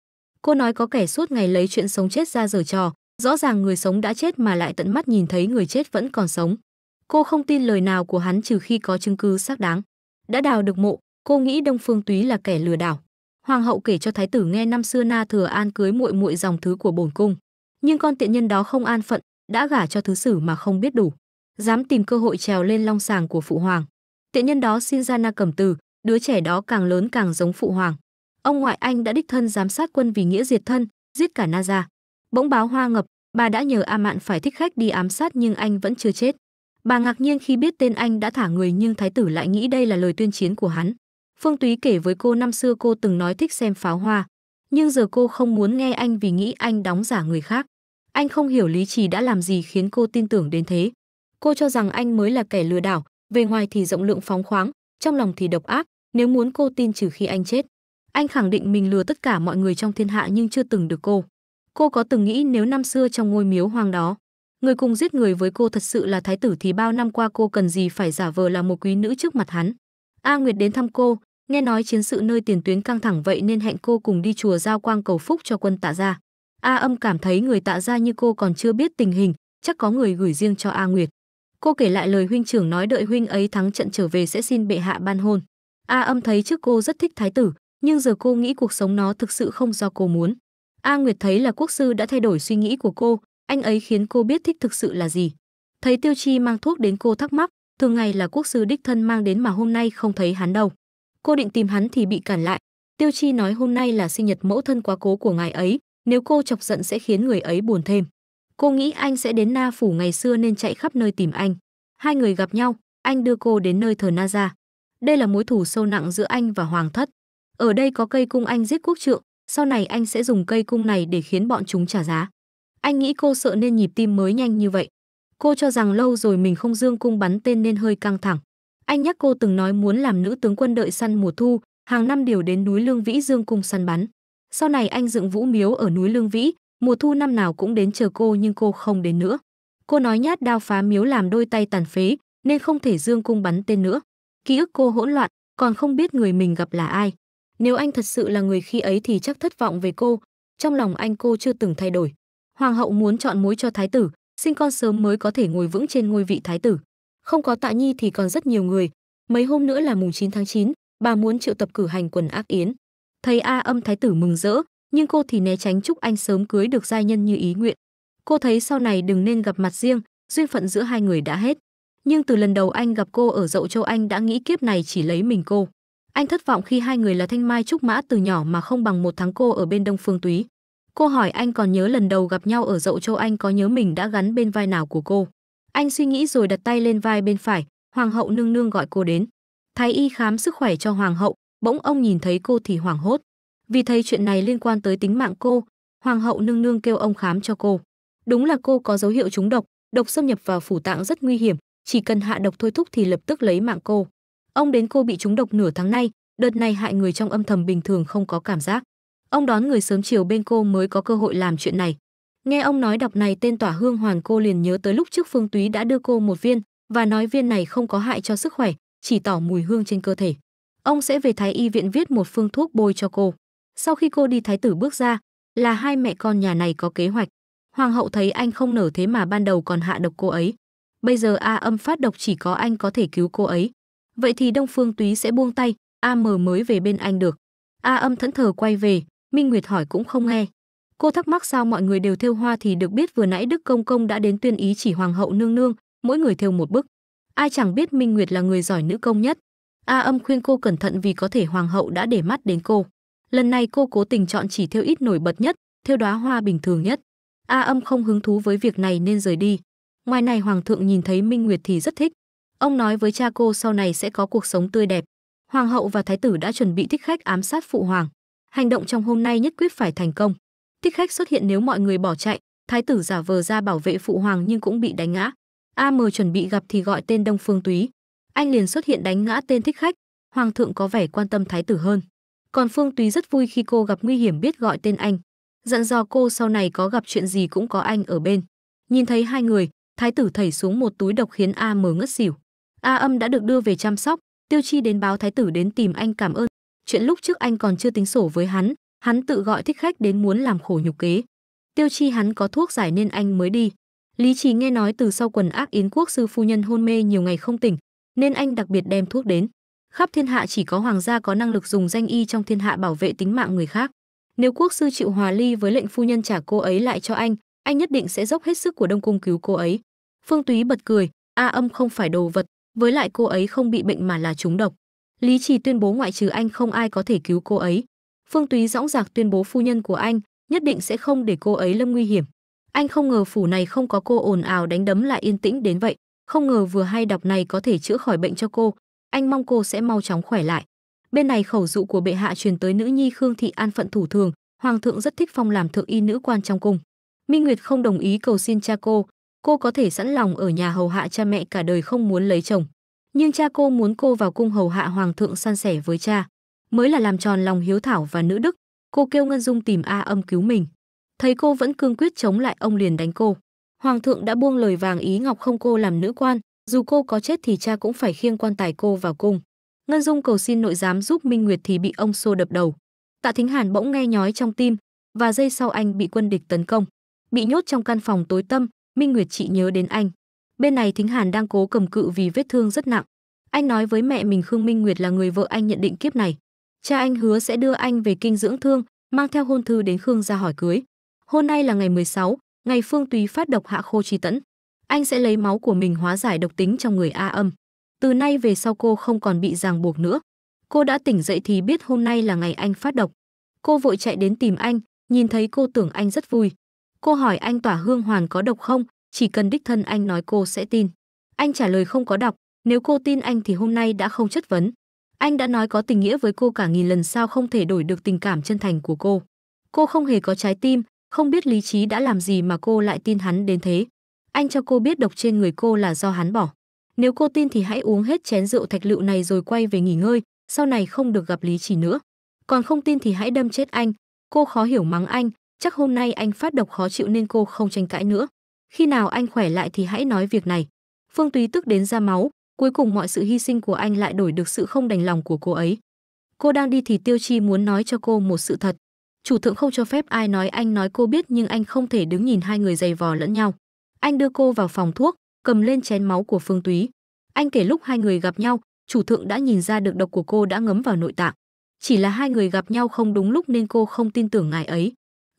Cô nói có kẻ suốt ngày lấy chuyện sống chết ra giở trò, rõ ràng người sống đã chết mà lại tận mắt nhìn thấy người chết vẫn còn sống. Cô không tin lời nào của hắn trừ khi có chứng cứ xác đáng. Đã đào được mộ, cô nghĩ Đông Phương Túy là kẻ lừa đảo. Hoàng hậu kể cho thái tử nghe năm xưa Na Thừa An cưới muội muội dòng thứ của bổn cung, nhưng con tiện nhân đó không an phận, đã gả cho thứ sử mà không biết đủ, dám tìm cơ hội trèo lên long sàng của phụ hoàng. Tiện nhân đó sinh ra Na Cẩm Từ, đứa trẻ đó càng lớn càng giống phụ hoàng. Ông ngoại anh đã đích thân giám sát quân vì nghĩa diệt thân, giết cả Na gia. Bỗng báo hoa ngập, bà đã nhờ A Mạn phải thích khách đi ám sát nhưng anh vẫn chưa chết. Bà ngạc nhiên khi biết tên anh đã thả người nhưng thái tử lại nghĩ đây là lời tuyên chiến của hắn. Phương Túy kể với cô năm xưa cô từng nói thích xem pháo hoa, nhưng giờ cô không muốn nghe anh vì nghĩ anh đóng giả người khác. Anh không hiểu Lý Trì đã làm gì khiến cô tin tưởng đến thế. Cô cho rằng anh mới là kẻ lừa đảo, về ngoài thì rộng lượng phóng khoáng, trong lòng thì độc ác, nếu muốn cô tin trừ khi anh chết. Anh khẳng định mình lừa tất cả mọi người trong thiên hạ nhưng chưa từng được cô. Cô có từng nghĩ nếu năm xưa trong ngôi miếu hoang đó, người cùng giết người với cô thật sự là thái tử thì bao năm qua cô cần gì phải giả vờ là một quý nữ trước mặt hắn. A Nguyệt đến thăm cô, nghe nói chiến sự nơi tiền tuyến căng thẳng vậy nên hẹn cô cùng đi chùa Giao Quang cầu phúc cho quân Tạ gia. A Âm cảm thấy người Tạ gia như cô còn chưa biết tình hình, chắc có người gửi riêng cho A Nguyệt. Cô kể lại lời huynh trưởng nói đợi huynh ấy thắng trận trở về sẽ xin bệ hạ ban hôn. A Âm thấy trước cô rất thích thái tử, nhưng giờ cô nghĩ cuộc sống nó thực sự không do cô muốn. A Nguyệt thấy là quốc sư đã thay đổi suy nghĩ của cô, anh ấy khiến cô biết thích thực sự là gì. Thấy Tiêu Chi mang thuốc đến cô thắc mắc, thường ngày là quốc sư đích thân mang đến mà hôm nay không thấy hắn đâu. Cô định tìm hắn thì bị cản lại. Tiêu Chi nói hôm nay là sinh nhật mẫu thân quá cố của ngài ấy, nếu cô chọc giận sẽ khiến người ấy buồn thêm. Cô nghĩ anh sẽ đến Na Phủ ngày xưa nên chạy khắp nơi tìm anh. Hai người gặp nhau, anh đưa cô đến nơi thờ Na gia. Đây là mối thù sâu nặng giữa anh và hoàng thất. Ở đây có cây cung anh giết quốc trượng, sau này anh sẽ dùng cây cung này để khiến bọn chúng trả giá. Anh nghĩ cô sợ nên nhịp tim mới nhanh như vậy. Cô cho rằng lâu rồi mình không dương cung bắn tên nên hơi căng thẳng. Anh nhắc cô từng nói muốn làm nữ tướng quân đợi săn mùa thu, hàng năm đều đến núi Lương Vĩ dương cung săn bắn. Sau này anh dựng vũ miếu ở núi Lương Vĩ, mùa thu năm nào cũng đến chờ cô nhưng cô không đến nữa. Cô nói nhát đao phá miếu làm đôi tay tàn phế nên không thể dương cung bắn tên nữa. Ký ức cô hỗn loạn, còn không biết người mình gặp là ai. Nếu anh thật sự là người khi ấy thì chắc thất vọng về cô. Trong lòng anh cô chưa từng thay đổi. Hoàng hậu muốn chọn mối cho thái tử, sinh con sớm mới có thể ngồi vững trên ngôi vị thái tử. Không có Tạ Nhi thì còn rất nhiều người. Mấy hôm nữa là mùng chín tháng chín, bà muốn triệu tập cử hành quần ác yến. Thấy A Âm thái tử mừng rỡ, nhưng cô thì né tránh chúc anh sớm cưới được giai nhân như ý nguyện. Cô thấy sau này đừng nên gặp mặt riêng, duyên phận giữa hai người đã hết. Nhưng từ lần đầu anh gặp cô ở Dậu Châu anh đã nghĩ kiếp này chỉ lấy mình cô. Anh thất vọng khi hai người là thanh mai trúc mã từ nhỏ mà không bằng một tháng cô ở bên Đông Phương Túy. Cô hỏi anh còn nhớ lần đầu gặp nhau ở Dậu Châu anh có nhớ mình đã gắn bên vai nào của cô. Anh suy nghĩ rồi đặt tay lên vai bên phải, hoàng hậu nương nương gọi cô đến. Thái y khám sức khỏe cho hoàng hậu, bỗng ông nhìn thấy cô thì hoảng hốt. Vì thấy chuyện này liên quan tới tính mạng cô, hoàng hậu nương nương kêu ông khám cho cô. Đúng là cô có dấu hiệu trúng độc, độc xâm nhập vào phủ tạng rất nguy hiểm, chỉ cần hạ độc thôi thúc thì lập tức lấy mạng cô. Ông đến cô bị trúng độc nửa tháng nay, đợt này hại người trong âm thầm bình thường không có cảm giác. Ông đón người sớm chiều bên cô mới có cơ hội làm chuyện này. Nghe ông nói đọc này tên tỏa hương hoàn cô liền nhớ tới lúc trước Phương Túy đã đưa cô một viên và nói viên này không có hại cho sức khỏe, chỉ tỏ mùi hương trên cơ thể. Ông sẽ về thái y viện viết một phương thuốc bôi cho cô. Sau khi cô đi thái tử bước ra, là hai mẹ con nhà này có kế hoạch. Hoàng hậu thấy anh không nở thế mà ban đầu còn hạ độc cô ấy. Bây giờ A Âm phát độc chỉ có anh có thể cứu cô ấy. Vậy thì Đông Phương Túy sẽ buông tay, A Mờ mới về bên anh được. A Âm thẫn thờ quay về, Minh Nguyệt hỏi cũng không nghe. Cô thắc mắc sao mọi người đều thêu hoa thì được biết vừa nãy Đức Công Công đã đến tuyên ý chỉ hoàng hậu nương nương, mỗi người thêu một bức. Ai chẳng biết Minh Nguyệt là người giỏi nữ công nhất. A Âm khuyên cô cẩn thận vì có thể hoàng hậu đã để mắt đến cô. Lần này cô cố tình chọn chỉ thêu ít nổi bật nhất, thêu đóa hoa bình thường nhất. A Âm không hứng thú với việc này nên rời đi. Ngoài này hoàng thượng nhìn thấy Minh Nguyệt thì rất thích. Ông nói với cha cô sau này sẽ có cuộc sống tươi đẹp. Hoàng hậu và thái tử đã chuẩn bị thích khách ám sát phụ hoàng. Hành động trong hôm nay nhất quyết phải thành công. Thích khách xuất hiện nếu mọi người bỏ chạy, thái tử giả vờ ra bảo vệ phụ hoàng nhưng cũng bị đánh ngã. A M chuẩn bị gặp thì gọi tên Đông Phương Túy, anh liền xuất hiện đánh ngã tên thích khách. Hoàng thượng có vẻ quan tâm thái tử hơn. Còn Phương Túy rất vui khi cô gặp nguy hiểm biết gọi tên anh, dặn dò cô sau này có gặp chuyện gì cũng có anh ở bên. Nhìn thấy hai người, thái tử thảy xuống một túi độc khiến A M ngất xỉu. A Âm đã được đưa về chăm sóc. Tiêu Chi đến báo thái tử đến tìm anh cảm ơn. Chuyện lúc trước anh còn chưa tính sổ với hắn, hắn tự gọi thích khách đến muốn làm khổ nhục kế. Tiêu Chi hắn có thuốc giải nên anh mới đi. Lý Trì nghe nói từ sau quần ác Yến quốc sư phu nhân hôn mê nhiều ngày không tỉnh, nên anh đặc biệt đem thuốc đến. Khắp thiên hạ chỉ có hoàng gia có năng lực dùng danh y trong thiên hạ bảo vệ tính mạng người khác. Nếu quốc sư chịu hòa ly với lệnh phu nhân trả cô ấy lại cho anh, anh nhất định sẽ dốc hết sức của Đông Cung cứu cô ấy. Phương Túy bật cười, A Âm không phải đồ vật, với lại cô ấy không bị bệnh mà là trúng độc. Lý Trì tuyên bố ngoại trừ anh không ai có thể cứu cô ấy. Phương Túy dõng dạc tuyên bố phu nhân của anh nhất định sẽ không để cô ấy lâm nguy hiểm. Anh không ngờ phủ này không có cô ồn ào đánh đấm lại yên tĩnh đến vậy, không ngờ vừa hay đọc này có thể chữa khỏi bệnh cho cô, anh mong cô sẽ mau chóng khỏe lại. Bên này khẩu dụ của bệ hạ truyền tới nữ nhi Khương Thị An phận thủ thường, hoàng thượng rất thích phong làm thượng y nữ quan trong cung. Minh Nguyệt không đồng ý cầu xin cha cô, cô có thể sẵn lòng ở nhà hầu hạ cha mẹ cả đời không muốn lấy chồng. Nhưng cha cô muốn cô vào cung hầu hạ hoàng thượng san sẻ với cha, mới là làm tròn lòng hiếu thảo và nữ đức. Cô kêu Ngân Dung tìm A Âm cứu mình. Thấy cô vẫn cương quyết chống lại ông liền đánh cô. Hoàng thượng đã buông lời vàng ý ngọc không cô làm nữ quan, dù cô có chết thì cha cũng phải khiêng quan tài cô vào cung. Ngân Dung cầu xin nội giám giúp Minh Nguyệt thì bị ông xô đập đầu. Tạ Thính Hàn bỗng nghe nhói trong tim, và giây sau anh bị quân địch tấn công, bị nhốt trong căn phòng tối tăm. Minh Nguyệt chỉ nhớ đến anh. Bên này Thính Hàn đang cố cầm cự vì vết thương rất nặng. Anh nói với mẹ mình Khương Minh Nguyệt là người vợ anh nhận định kiếp này. Cha anh hứa sẽ đưa anh về kinh dưỡng thương, mang theo hôn thư đến Khương gia hỏi cưới. Hôm nay là ngày mười sáu, ngày Phương Túy phát độc hạ khô chi tẫn. Anh sẽ lấy máu của mình hóa giải độc tính trong người A Âm. Từ nay về sau cô không còn bị ràng buộc nữa. Cô đã tỉnh dậy thì biết hôm nay là ngày anh phát độc. Cô vội chạy đến tìm anh, nhìn thấy cô tưởng anh rất vui. Cô hỏi anh tỏa hương hoàn có độc không, chỉ cần đích thân anh nói cô sẽ tin. Anh trả lời không có độc, nếu cô tin anh thì hôm nay đã không chất vấn. Anh đã nói có tình nghĩa với cô cả nghìn lần sao không thể đổi được tình cảm chân thành của cô. Cô không hề có trái tim, không biết lý trí đã làm gì mà cô lại tin hắn đến thế. Anh cho cô biết độc trên người cô là do hắn bỏ. Nếu cô tin thì hãy uống hết chén rượu thạch lựu này rồi quay về nghỉ ngơi, sau này không được gặp Lý Trì nữa. Còn không tin thì hãy đâm chết anh. Cô khó hiểu mắng anh, chắc hôm nay anh phát độc khó chịu nên cô không tranh cãi nữa. Khi nào anh khỏe lại thì hãy nói việc này. Phương Túy tức đến ra máu, cuối cùng mọi sự hy sinh của anh lại đổi được sự không đành lòng của cô ấy. Cô đang đi thì Tiêu Chi muốn nói cho cô một sự thật. Chủ thượng không cho phép ai nói anh nói cô biết, nhưng anh không thể đứng nhìn hai người giày vò lẫn nhau. Anh đưa cô vào phòng thuốc, cầm lên chén máu của Phương Túy. Anh kể lúc hai người gặp nhau, chủ thượng đã nhìn ra được độc của cô đã ngấm vào nội tạng. Chỉ là hai người gặp nhau không đúng lúc nên cô không tin tưởng ngài ấy.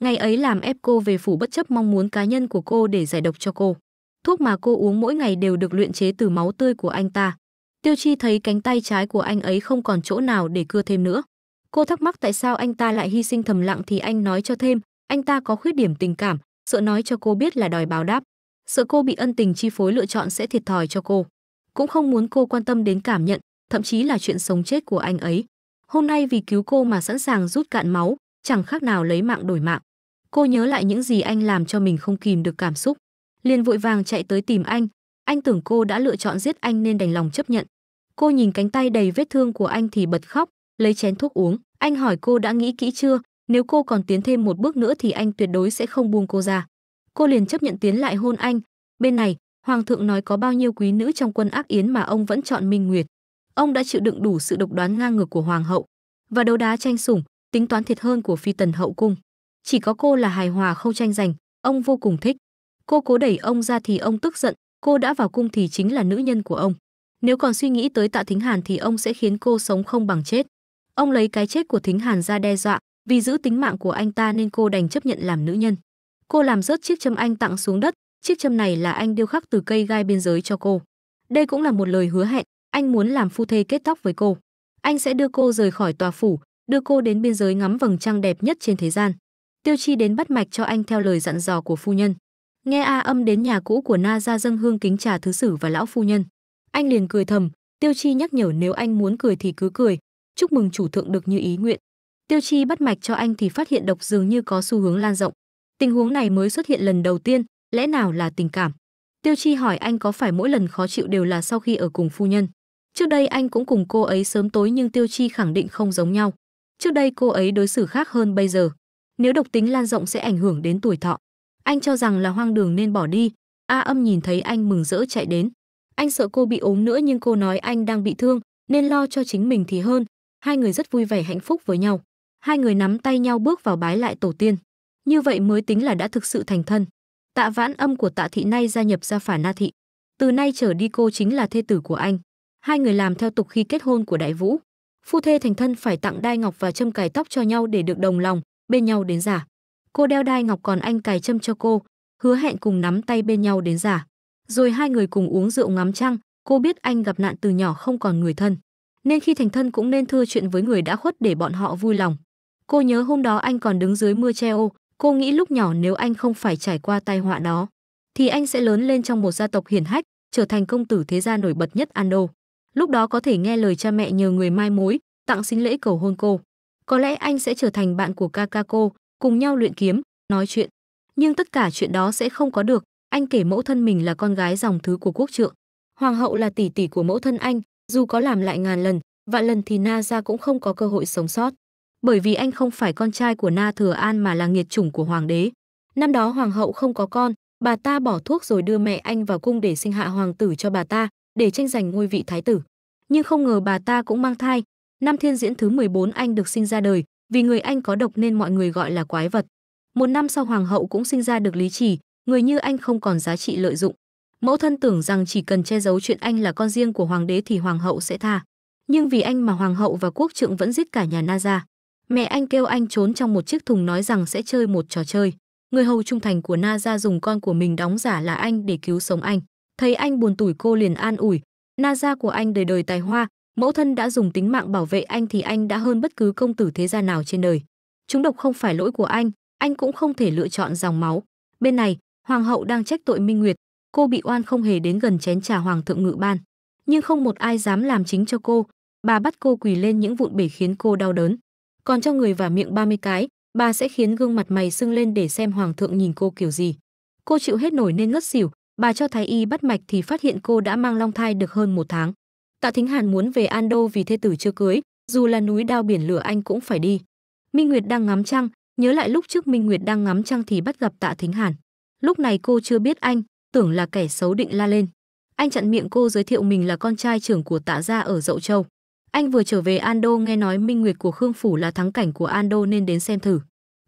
Ngày ấy làm ép cô về phủ bất chấp mong muốn cá nhân của cô để giải độc cho cô. Thuốc mà cô uống mỗi ngày đều được luyện chế từ máu tươi của anh ta. Tiêu Chi thấy cánh tay trái của anh ấy không còn chỗ nào để cưa thêm nữa. Cô thắc mắc tại sao anh ta lại hy sinh thầm lặng thì anh nói cho thêm. Anh ta có khuyết điểm tình cảm, sợ nói cho cô biết là đòi báo đáp. Sợ cô bị ân tình chi phối lựa chọn sẽ thiệt thòi cho cô. Cũng không muốn cô quan tâm đến cảm nhận, thậm chí là chuyện sống chết của anh ấy. Hôm nay vì cứu cô mà sẵn sàng rút cạn máu, chẳng khác nào lấy mạng đổi mạng. Cô nhớ lại những gì anh làm cho mình không kìm được cảm xúc, liền vội vàng chạy tới tìm anh. Anh tưởng cô đã lựa chọn giết anh nên đành lòng chấp nhận. Cô nhìn cánh tay đầy vết thương của anh thì bật khóc, lấy chén thuốc uống. Anh hỏi cô đã nghĩ kỹ chưa, nếu cô còn tiến thêm một bước nữa thì anh tuyệt đối sẽ không buông cô ra. Cô liền chấp nhận tiến lại hôn anh. Bên này, hoàng thượng nói có bao nhiêu quý nữ trong quân ác yến mà ông vẫn chọn Minh Nguyệt. Ông đã chịu đựng đủ sự độc đoán ngang ngược của hoàng hậu và đấu đá tranh sủng, tính toán thiệt hơn của phi tần hậu cung. Chỉ có cô là hài hòa không tranh giành, ông vô cùng thích. Cô cố đẩy ông ra thì ông tức giận, cô đã vào cung thì chính là nữ nhân của ông. Nếu còn suy nghĩ tới Tạ Thính Hàn thì ông sẽ khiến cô sống không bằng chết. Ông lấy cái chết của Thính Hàn ra đe dọa, vì giữ tính mạng của anh ta nên cô đành chấp nhận làm nữ nhân. Cô làm rớt chiếc châm anh tặng xuống đất, chiếc châm này là anh điêu khắc từ cây gai biên giới cho cô. Đây cũng là một lời hứa hẹn, anh muốn làm phu thê kết tóc với cô. Anh sẽ đưa cô rời khỏi tòa phủ, đưa cô đến biên giới ngắm vầng trăng đẹp nhất trên thế gian. Tiêu Chi đến bắt mạch cho anh theo lời dặn dò của phu nhân. Nghe A Âm đến nhà cũ của Na gia dâng hương kính trà thứ sử và lão phu nhân, anh liền cười thầm. Tiêu Chi nhắc nhở nếu anh muốn cười thì cứ cười, chúc mừng chủ thượng được như ý nguyện. Tiêu Chi bắt mạch cho anh thì phát hiện độc dường như có xu hướng lan rộng. Tình huống này mới xuất hiện lần đầu tiên, lẽ nào là tình cảm? Tiêu Chi hỏi anh có phải mỗi lần khó chịu đều là sau khi ở cùng phu nhân. Trước đây anh cũng cùng cô ấy sớm tối nhưng Tiêu Chi khẳng định không giống nhau. Trước đây cô ấy đối xử khác hơn bây giờ. Nếu độc tính lan rộng sẽ ảnh hưởng đến tuổi thọ. Anh cho rằng là hoang đường nên bỏ đi. A Âm nhìn thấy anh mừng rỡ chạy đến. Anh sợ cô bị ốm nữa nhưng cô nói anh đang bị thương nên lo cho chính mình thì hơn. Hai người rất vui vẻ hạnh phúc với nhau. Hai người nắm tay nhau bước vào bái lại tổ tiên. Như vậy mới tính là đã thực sự thành thân. Tạ Vãn Âm của Tạ thị nay gia nhập gia phả Na thị. Từ nay trở đi cô chính là thê tử của anh. Hai người làm theo tục khi kết hôn của Đại Vũ. Phu thê thành thân phải tặng đai ngọc và châm cài tóc cho nhau để được đồng lòng, bên nhau đến già. Cô đeo đai ngọc còn anh cài châm cho cô, hứa hẹn cùng nắm tay bên nhau đến già. Rồi hai người cùng uống rượu ngắm trăng, cô biết anh gặp nạn từ nhỏ không còn người thân. Nên khi thành thân cũng nên thưa chuyện với người đã khuất để bọn họ vui lòng. Cô nhớ hôm đó anh còn đứng dưới mưa che ô, cô nghĩ lúc nhỏ nếu anh không phải trải qua tai họa đó, thì anh sẽ lớn lên trong một gia tộc hiển hách, trở thành công tử thế gia nổi bật nhất An Đô. Lúc đó có thể nghe lời cha mẹ nhờ người mai mối, tặng sính lễ cầu hôn cô. Có lẽ anh sẽ trở thành bạn của ca ca cô, cùng nhau luyện kiếm, nói chuyện. Nhưng tất cả chuyện đó sẽ không có được, anh kể mẫu thân mình là con gái dòng thứ của quốc trượng. Hoàng hậu là tỷ tỷ của mẫu thân anh, dù có làm lại ngàn lần, vạn lần thì Na gia cũng không có cơ hội sống sót. Bởi vì anh không phải con trai của Na Thừa An mà là nghiệt chủng của hoàng đế. Năm đó hoàng hậu không có con, bà ta bỏ thuốc rồi đưa mẹ anh vào cung để sinh hạ hoàng tử cho bà ta, để tranh giành ngôi vị thái tử. Nhưng không ngờ bà ta cũng mang thai. Năm thiên diễn thứ mười bốn anh được sinh ra đời, vì người anh có độc nên mọi người gọi là quái vật. Một năm sau hoàng hậu cũng sinh ra được Lý Trì, người như anh không còn giá trị lợi dụng. Mẫu thân tưởng rằng chỉ cần che giấu chuyện anh là con riêng của hoàng đế thì hoàng hậu sẽ tha. Nhưng vì anh mà hoàng hậu và quốc trượng vẫn giết cả nhà Na gia. Mẹ anh kêu anh trốn trong một chiếc thùng nói rằng sẽ chơi một trò chơi. Người hầu trung thành của Na gia dùng con của mình đóng giả là anh để cứu sống anh. Thấy anh buồn tủi cô liền an ủi. Na gia của anh đời đời tài hoa, mẫu thân đã dùng tính mạng bảo vệ anh thì anh đã hơn bất cứ công tử thế gia nào trên đời. Chúng độc không phải lỗi của anh, anh cũng không thể lựa chọn dòng máu. Bên này, hoàng hậu đang trách tội Minh Nguyệt. Cô bị oan không hề đến gần chén trà hoàng thượng ngự ban. Nhưng không một ai dám làm chính cho cô. Bà bắt cô quỳ lên những vụn bể khiến cô đau đớn. Còn cho người vào miệng ba mươi cái, bà sẽ khiến gương mặt mày sưng lên để xem hoàng thượng nhìn cô kiểu gì. Cô chịu hết nổi nên ngất xỉu. Bà cho thái y bắt mạch thì phát hiện cô đã mang long thai được hơn một tháng. Tạ Thính Hàn muốn về An Đô vì thê tử chưa cưới, dù là núi đao biển lửa anh cũng phải đi. Minh Nguyệt đang ngắm trăng, nhớ lại lúc trước Minh Nguyệt đang ngắm trăng thì bắt gặp Tạ Thính Hàn. Lúc này cô chưa biết anh, tưởng là kẻ xấu định la lên. Anh chặn miệng cô giới thiệu mình là con trai trưởng của Tạ gia ở Dậu Châu. Anh vừa trở về An Đô nghe nói Minh Nguyệt của Khương phủ là thắng cảnh của An Đô nên đến xem thử.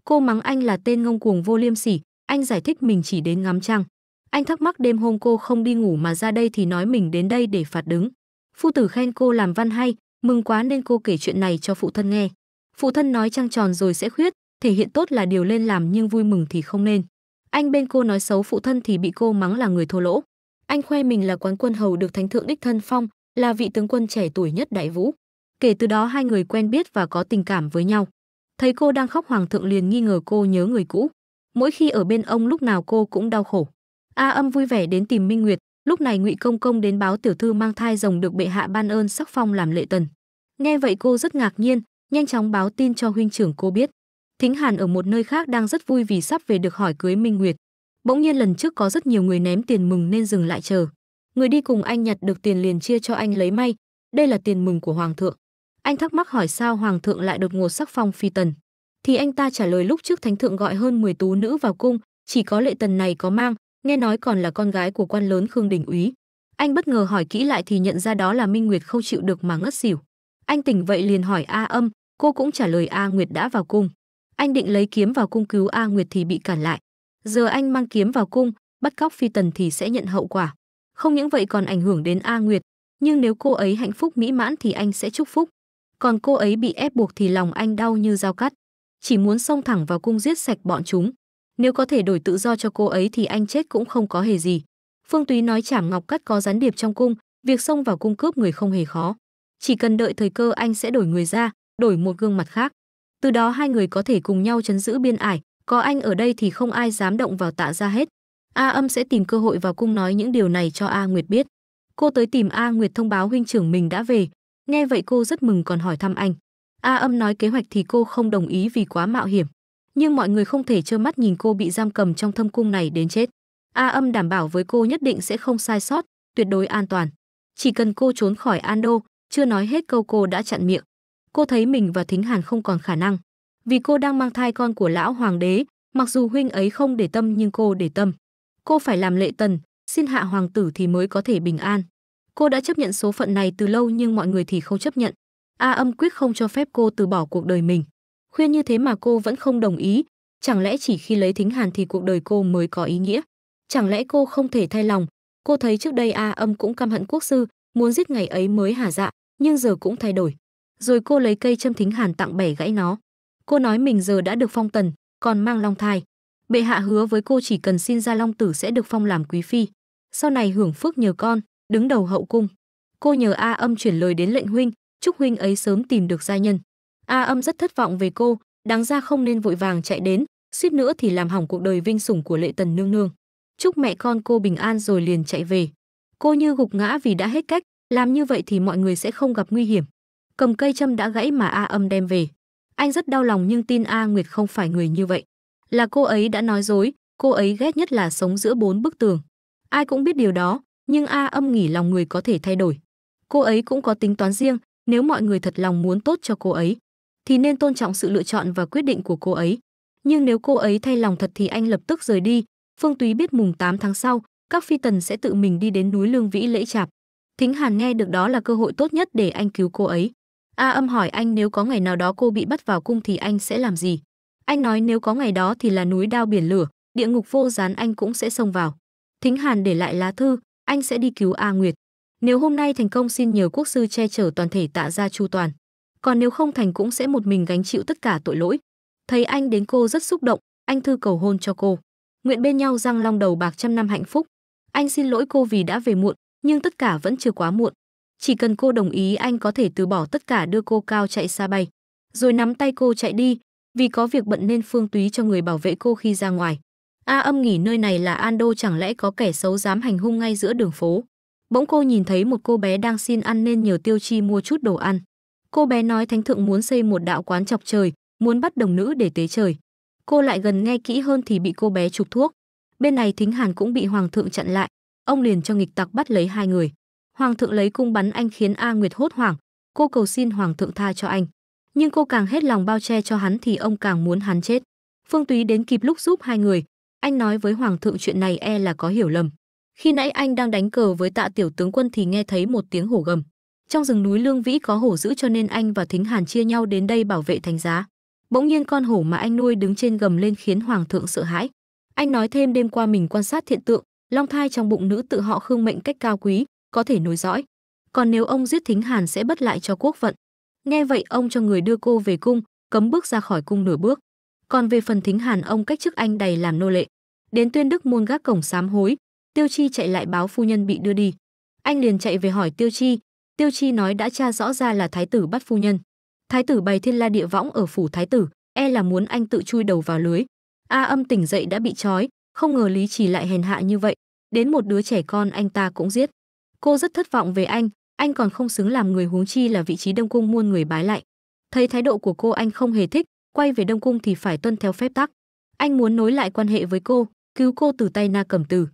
Cô mắng anh là tên ngông cuồng vô liêm sỉ, anh giải thích mình chỉ đến ngắm trăng. Anh thắc mắc đêm hôm cô không đi ngủ mà ra đây thì nói mình đến đây để phạt đứng. Phu tử khen cô làm văn hay, mừng quá nên cô kể chuyện này cho phụ thân nghe. Phụ thân nói trăng tròn rồi sẽ khuyết, thể hiện tốt là điều nên làm nhưng vui mừng thì không nên. Anh bên cô nói xấu phụ thân thì bị cô mắng là người thô lỗ. Anh khoe mình là quán quân hầu được thánh thượng đích thân phong, là vị tướng quân trẻ tuổi nhất Đại Vũ. Kể từ đó hai người quen biết và có tình cảm với nhau. Thấy cô đang khóc hoàng thượng liền nghi ngờ cô nhớ người cũ. Mỗi khi ở bên ông lúc nào cô cũng đau khổ. A Âm vui vẻ đến tìm Minh Nguyệt, lúc này Ngụy Công Công đến báo tiểu thư mang thai rồng được bệ hạ ban ơn sắc phong làm lệ tần. Nghe vậy cô rất ngạc nhiên, nhanh chóng báo tin cho huynh trưởng cô biết. Thính Hàn ở một nơi khác đang rất vui vì sắp về được hỏi cưới Minh Nguyệt. Bỗng nhiên lần trước có rất nhiều người ném tiền mừng nên dừng lại chờ. Người đi cùng anh nhặt được tiền liền chia cho anh lấy may, đây là tiền mừng của hoàng thượng. Anh thắc mắc hỏi sao hoàng thượng lại đột ngột sắc phong phi tần. Thì anh ta trả lời lúc trước thánh thượng gọi hơn mười tú nữ vào cung, chỉ có lệ tần này có mang. Nghe nói còn là con gái của quan lớn Khương Đình Úy. Anh bất ngờ hỏi kỹ lại thì nhận ra đó là Minh Nguyệt không chịu được mà ngất xỉu. Anh tỉnh vậy liền hỏi A Âm, cô cũng trả lời A Nguyệt đã vào cung. Anh định lấy kiếm vào cung cứu A Nguyệt thì bị cản lại. Giờ anh mang kiếm vào cung, bắt cóc phi tần thì sẽ nhận hậu quả. Không những vậy còn ảnh hưởng đến A Nguyệt. Nhưng nếu cô ấy hạnh phúc mỹ mãn thì anh sẽ chúc phúc. Còn cô ấy bị ép buộc thì lòng anh đau như dao cắt. Chỉ muốn xông thẳng vào cung giết sạch bọn chúng. Nếu có thể đổi tự do cho cô ấy thì anh chết cũng không có hề gì. Phương Túy nói Trảm Ngọc Các có gián điệp trong cung, việc xông vào cung cướp người không hề khó. Chỉ cần đợi thời cơ anh sẽ đổi người ra, đổi một gương mặt khác. Từ đó hai người có thể cùng nhau trấn giữ biên ải, có anh ở đây thì không ai dám động vào Tạ gia hết. A Âm sẽ tìm cơ hội vào cung nói những điều này cho A Nguyệt biết. Cô tới tìm A Nguyệt thông báo huynh trưởng mình đã về, nghe vậy cô rất mừng còn hỏi thăm anh. A Âm nói kế hoạch thì cô không đồng ý vì quá mạo hiểm. Nhưng mọi người không thể trơ mắt nhìn cô bị giam cầm trong thâm cung này đến chết. A Âm đảm bảo với cô nhất định sẽ không sai sót, tuyệt đối an toàn. Chỉ cần cô trốn khỏi An Đô, chưa nói hết câu cô đã chặn miệng. Cô thấy mình và Thính Hàn không còn khả năng, vì cô đang mang thai con của lão hoàng đế, mặc dù huynh ấy không để tâm nhưng cô để tâm. Cô phải làm lệ tần, xin hạ hoàng tử thì mới có thể bình an. Cô đã chấp nhận số phận này từ lâu nhưng mọi người thì không chấp nhận. A Âm quyết không cho phép cô từ bỏ cuộc đời mình. Khuyên như thế mà cô vẫn không đồng ý, chẳng lẽ chỉ khi lấy Thính Hàn thì cuộc đời cô mới có ý nghĩa? Chẳng lẽ cô không thể thay lòng? Cô thấy trước đây A Âm cũng căm hận quốc sư, muốn giết ngày ấy mới hả dạ, nhưng giờ cũng thay đổi. Rồi cô lấy cây châm Thính Hàn tặng bẻ gãy nó. Cô nói mình giờ đã được phong tần, còn mang long thai. Bệ hạ hứa với cô chỉ cần xin ra long tử sẽ được phong làm quý phi, sau này hưởng phước nhờ con, đứng đầu hậu cung. Cô nhờ A Âm chuyển lời đến lệnh huynh, chúc huynh ấy sớm tìm được gia nhân. A Âm rất thất vọng về cô, đáng ra không nên vội vàng chạy đến, suýt nữa thì làm hỏng cuộc đời vinh sủng của lệ tần nương nương. Chúc mẹ con cô bình an rồi liền chạy về. Cô như gục ngã vì đã hết cách, làm như vậy thì mọi người sẽ không gặp nguy hiểm. Cầm cây châm đã gãy mà A Âm đem về. Anh rất đau lòng nhưng tin A Nguyệt không phải người như vậy. Là cô ấy đã nói dối, cô ấy ghét nhất là sống giữa bốn bức tường. Ai cũng biết điều đó, nhưng A Âm nghĩ lòng người có thể thay đổi. Cô ấy cũng có tính toán riêng, nếu mọi người thật lòng muốn tốt cho cô ấy, thì nên tôn trọng sự lựa chọn và quyết định của cô ấy. Nhưng nếu cô ấy thay lòng thật thì anh lập tức rời đi. Phương Túy biết mùng tám tháng sau, các phi tần sẽ tự mình đi đến núi Lương Vĩ lễ chạp. Thính Hàn nghe được đó là cơ hội tốt nhất để anh cứu cô ấy. A Âm hỏi anh nếu có ngày nào đó cô bị bắt vào cung thì anh sẽ làm gì? Anh nói nếu có ngày đó thì là núi đao biển lửa, địa ngục vô gián anh cũng sẽ xông vào. Thính Hàn để lại lá thư, anh sẽ đi cứu A Nguyệt. Nếu hôm nay thành công xin nhờ quốc sư che chở toàn thể Tạ gia chu toàn. Còn nếu không thành cũng sẽ một mình gánh chịu tất cả tội lỗi. Thấy anh đến cô rất xúc động, anh thư cầu hôn cho cô. Nguyện bên nhau răng long đầu bạc trăm năm hạnh phúc. Anh xin lỗi cô vì đã về muộn, nhưng tất cả vẫn chưa quá muộn. Chỉ cần cô đồng ý anh có thể từ bỏ tất cả đưa cô cao chạy xa bay. Rồi nắm tay cô chạy đi, vì có việc bận nên Phương Túy cho người bảo vệ cô khi ra ngoài. A Âm nghĩ nơi này là An Đô, chẳng lẽ có kẻ xấu dám hành hung ngay giữa đường phố. Bỗng cô nhìn thấy một cô bé đang xin ăn nên nhờ Tiêu Chi mua chút đồ ăn. Cô bé nói thánh thượng muốn xây một đạo quán chọc trời, muốn bắt đồng nữ để tế trời. Cô lại gần nghe kỹ hơn thì bị cô bé chụp thuốc. Bên này Thính Hàn cũng bị hoàng thượng chặn lại, ông liền cho nghịch tặc bắt lấy hai người. Hoàng thượng lấy cung bắn anh khiến A Nguyệt hốt hoảng, cô cầu xin hoàng thượng tha cho anh. Nhưng cô càng hết lòng bao che cho hắn thì ông càng muốn hắn chết. Phương Túy đến kịp lúc giúp hai người, anh nói với hoàng thượng chuyện này e là có hiểu lầm. Khi nãy anh đang đánh cờ với Tạ tiểu tướng quân thì nghe thấy một tiếng hổ gầm. Trong rừng núi Lương Vĩ có hổ dữ cho nên anh và Thính Hàn chia nhau đến đây bảo vệ thành giá. Bỗng nhiên con hổ mà anh nuôi đứng trên gầm lên khiến hoàng thượng sợ hãi. Anh nói thêm đêm qua mình quan sát hiện tượng, long thai trong bụng nữ tự họ Khương mệnh cách cao quý, có thể nối dõi. Còn nếu ông giết Thính Hàn sẽ bất lại cho quốc vận. Nghe vậy ông cho người đưa cô về cung, cấm bước ra khỏi cung nửa bước. Còn về phần Thính Hàn ông cách chức anh đầy làm nô lệ. Đến Tuyên Đức môn gác cổng sám hối, Tiêu Chi chạy lại báo phu nhân bị đưa đi. Anh liền chạy về hỏi Tiêu Chi. Tiêu Chi nói đã tra rõ ra là thái tử bắt phu nhân. Thái tử bày thiên la địa võng ở phủ thái tử, e là muốn anh tự chui đầu vào lưới. A Âm tỉnh dậy đã bị trói, không ngờ Lý Trì lại hèn hạ như vậy, đến một đứa trẻ con anh ta cũng giết. Cô rất thất vọng về anh, anh còn không xứng làm người huống chi là vị trí Đông Cung muôn người bái lại. Thấy thái độ của cô anh không hề thích, quay về Đông Cung thì phải tuân theo phép tắc. Anh muốn nối lại quan hệ với cô, cứu cô từ tay Na Cẩm Từ.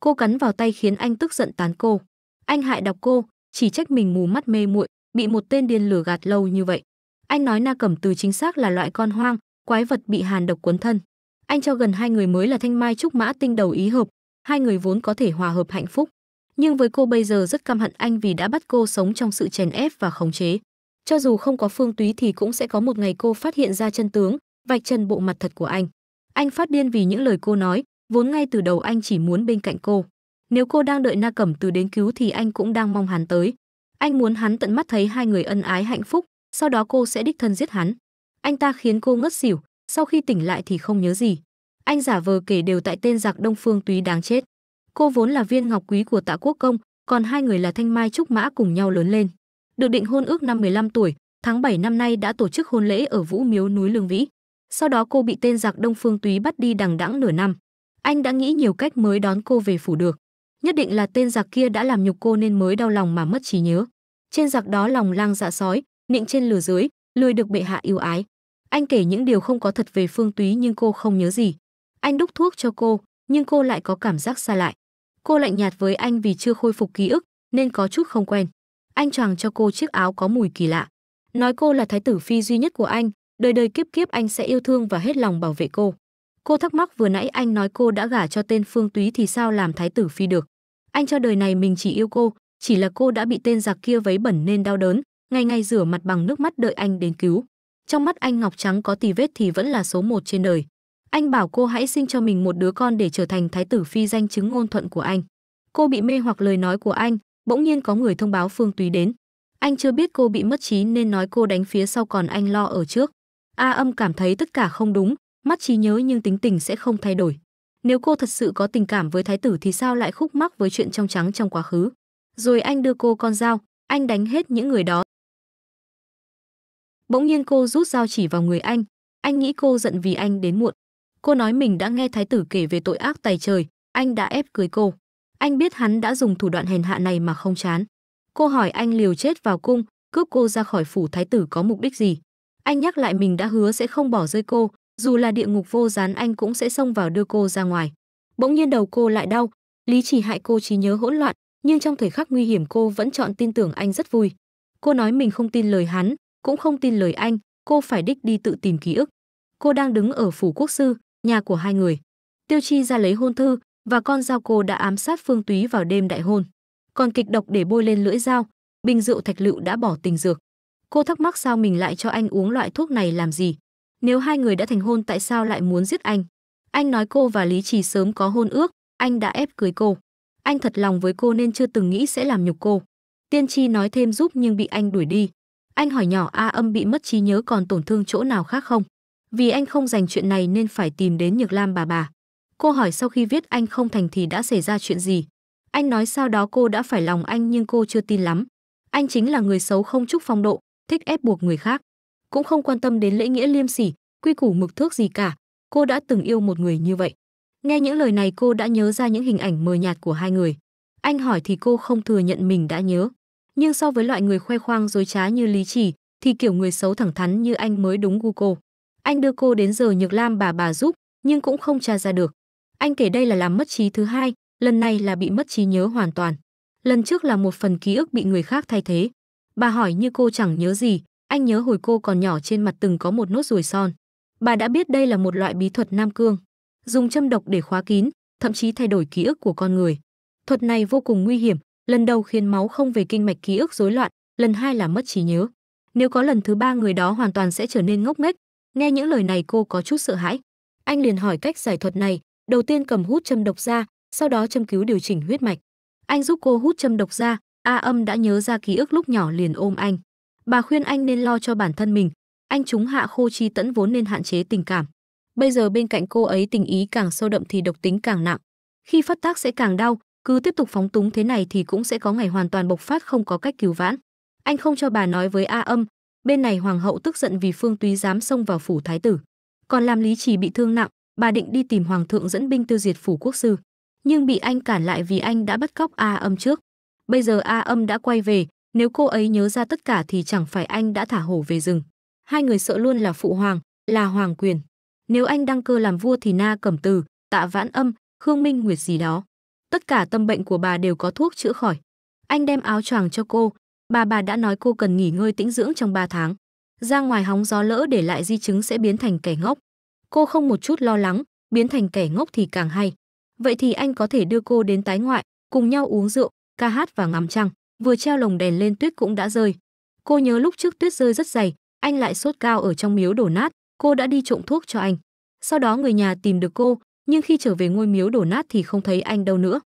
Cô cắn vào tay khiến anh tức giận tán cô. Anh hại đọc cô, chỉ trách mình mù mắt mê muội, bị một tên điên lừa gạt lâu như vậy. Anh nói Na Cẩm Từ chính xác là loại con hoang, quái vật bị hàn độc cuốn thân. Anh cho gần hai người mới là thanh mai trúc mã tinh đầu ý hợp, hai người vốn có thể hòa hợp hạnh phúc. Nhưng với cô bây giờ rất căm hận anh vì đã bắt cô sống trong sự chèn ép và khống chế. Cho dù không có Phương Túy thì cũng sẽ có một ngày cô phát hiện ra chân tướng, vạch trần bộ mặt thật của anh. Anh phát điên vì những lời cô nói, vốn ngay từ đầu anh chỉ muốn bên cạnh cô. Nếu cô đang đợi Na Cẩm Từ đến cứu thì anh cũng đang mong hắn tới. Anh muốn hắn tận mắt thấy hai người ân ái hạnh phúc, sau đó cô sẽ đích thân giết hắn. Anh ta khiến cô ngất xỉu, sau khi tỉnh lại thì không nhớ gì. Anh giả vờ kể đều tại tên giặc Đông Phương Túy đáng chết. Cô vốn là viên ngọc quý của Tạ Quốc Công, còn hai người là thanh mai trúc mã cùng nhau lớn lên. Được định hôn ước năm mười lăm tuổi, tháng bảy năm nay đã tổ chức hôn lễ ở Vũ Miếu núi Lương Vĩ. Sau đó cô bị tên giặc Đông Phương Túy bắt đi đằng đẵng nửa năm. Anh đã nghĩ nhiều cách mới đón cô về phủ được. Nhất định là tên giặc kia đã làm nhục cô nên mới đau lòng mà mất trí nhớ. Trên giặc đó lòng lang dạ sói, nịnh trên lừa dưới, lười được bệ hạ yêu ái. Anh kể những điều không có thật về Phương Túy nhưng cô không nhớ gì. Anh đúc thuốc cho cô, nhưng cô lại có cảm giác xa lại. Cô lạnh nhạt với anh vì chưa khôi phục ký ức nên có chút không quen. Anh choàng cho cô chiếc áo có mùi kỳ lạ, nói cô là thái tử phi duy nhất của anh, đời đời kiếp kiếp anh sẽ yêu thương và hết lòng bảo vệ cô. Cô thắc mắc vừa nãy anh nói cô đã gả cho tên Phương Túy thì sao làm thái tử phi được. Anh cho đời này mình chỉ yêu cô, chỉ là cô đã bị tên giặc kia vấy bẩn nên đau đớn, ngày ngày rửa mặt bằng nước mắt đợi anh đến cứu. Trong mắt anh ngọc trắng có tì vết thì vẫn là số một trên đời. Anh bảo cô hãy sinh cho mình một đứa con để trở thành thái tử phi danh chứng ngôn thuận của anh. Cô bị mê hoặc lời nói của anh, bỗng nhiên có người thông báo Phương Túy đến. Anh chưa biết cô bị mất trí nên nói cô đánh phía sau còn anh lo ở trước. A Âm cảm thấy tất cả không đúng, mất trí nhớ nhưng tính tình sẽ không thay đổi. Nếu cô thật sự có tình cảm với thái tử thì sao lại khúc mắc với chuyện trong trắng trong quá khứ. Rồi anh đưa cô con dao, anh đánh hết những người đó. Bỗng nhiên cô rút dao chỉ vào người anh, anh nghĩ cô giận vì anh đến muộn. Cô nói mình đã nghe thái tử kể về tội ác tày trời, anh đã ép cưới cô. Anh biết hắn đã dùng thủ đoạn hèn hạ này mà không chán. Cô hỏi anh liều chết vào cung, cướp cô ra khỏi phủ thái tử có mục đích gì. Anh nhắc lại mình đã hứa sẽ không bỏ rơi cô, dù là địa ngục vô gián anh cũng sẽ xông vào đưa cô ra ngoài. Bỗng nhiên đầu cô lại đau, Lý Trì hại cô trí nhớ hỗn loạn, nhưng trong thời khắc nguy hiểm cô vẫn chọn tin tưởng anh rất vui. Cô nói mình không tin lời hắn, cũng không tin lời anh, cô phải đích đi tự tìm ký ức. Cô đang đứng ở phủ quốc sư, nhà của hai người. Tiêu Chi ra lấy hôn thư và con dao cô đã ám sát Phương Túy vào đêm đại hôn. Còn kịch độc để bôi lên lưỡi dao, bình rượu thạch lựu đã bỏ tình dược. Cô thắc mắc sao mình lại cho anh uống loại thuốc này làm gì? Nếu hai người đã thành hôn tại sao lại muốn giết anh? Anh nói cô và Lý Trì sớm có hôn ước, anh đã ép cưới cô. Anh thật lòng với cô nên chưa từng nghĩ sẽ làm nhục cô. Tiên tri nói thêm giúp nhưng bị anh đuổi đi. Anh hỏi nhỏ A Âm bị mất trí nhớ còn tổn thương chỗ nào khác không? Vì anh không dành chuyện này nên phải tìm đến Nhược Lam bà bà. Cô hỏi sau khi viết anh không thành thì đã xảy ra chuyện gì? Anh nói sau đó cô đã phải lòng anh nhưng cô chưa tin lắm. Anh chính là người xấu không chúc phong độ, thích ép buộc người khác. Cũng không quan tâm đến lễ nghĩa liêm sỉ, quy củ mực thước gì cả. Cô đã từng yêu một người như vậy. Nghe những lời này cô đã nhớ ra những hình ảnh mờ nhạt của hai người. Anh hỏi thì cô không thừa nhận mình đã nhớ. Nhưng so với loại người khoe khoang dối trá như Lý Trì, thì kiểu người xấu thẳng thắn như anh mới đúng gu cô. Anh đưa cô đến giờ Nhược Lam bà bà giúp, nhưng cũng không tra ra được. Anh kể đây là làm mất trí thứ hai, lần này là bị mất trí nhớ hoàn toàn. Lần trước là một phần ký ức bị người khác thay thế. Bà hỏi như cô chẳng nhớ gì, anh nhớ hồi cô còn nhỏ trên mặt từng có một nốt ruồi son. Bà đã biết đây là một loại bí thuật Nam Cương, dùng châm độc để khóa kín, thậm chí thay đổi ký ức của con người. Thuật này vô cùng nguy hiểm, lần đầu khiến máu không về kinh mạch ký ức rối loạn, lần hai là mất trí nhớ. Nếu có lần thứ ba người đó hoàn toàn sẽ trở nên ngốc nghếch. Nghe những lời này cô có chút sợ hãi. Anh liền hỏi cách giải thuật này, đầu tiên cầm hút châm độc ra, sau đó châm cứu điều chỉnh huyết mạch. Anh giúp cô hút châm độc ra, A Âm đã nhớ ra ký ức lúc nhỏ liền ôm anh. Bà khuyên anh nên lo cho bản thân mình, anh trúng hạ khô chi tẫn vốn nên hạn chế tình cảm. Bây giờ bên cạnh cô ấy tình ý càng sâu đậm thì độc tính càng nặng. Khi phát tác sẽ càng đau, cứ tiếp tục phóng túng thế này thì cũng sẽ có ngày hoàn toàn bộc phát không có cách cứu vãn. Anh không cho bà nói với A Âm, bên này hoàng hậu tức giận vì Phương Túy dám xông vào phủ thái tử. Còn làm Lý Trì bị thương nặng, bà định đi tìm hoàng thượng dẫn binh tiêu diệt phủ quốc sư. Nhưng bị anh cản lại vì anh đã bắt cóc A Âm trước. Bây giờ A Âm đã quay về, nếu cô ấy nhớ ra tất cả thì chẳng phải anh đã thả hổ về rừng. Hai người sợ luôn là phụ hoàng, là hoàng quyền. Nếu anh đăng cơ làm vua thì Na Cẩm Từ, Tạ Vãn Âm, Khương Minh Nguyệt gì đó. Tất cả tâm bệnh của bà đều có thuốc chữa khỏi. Anh đem áo choàng cho cô, bà bà đã nói cô cần nghỉ ngơi tĩnh dưỡng trong ba tháng. Ra ngoài hóng gió lỡ để lại di chứng sẽ biến thành kẻ ngốc. Cô không một chút lo lắng, biến thành kẻ ngốc thì càng hay. Vậy thì anh có thể đưa cô đến tái ngoại, cùng nhau uống rượu, ca hát và ngắm trăng. Vừa treo lồng đèn lên tuyết cũng đã rơi. Cô nhớ lúc trước tuyết rơi rất dày, anh lại sốt cao ở trong miếu đổ nát, cô đã đi trộm thuốc cho anh. Sau đó người nhà tìm được cô, nhưng khi trở về ngôi miếu đổ nát thì không thấy anh đâu nữa.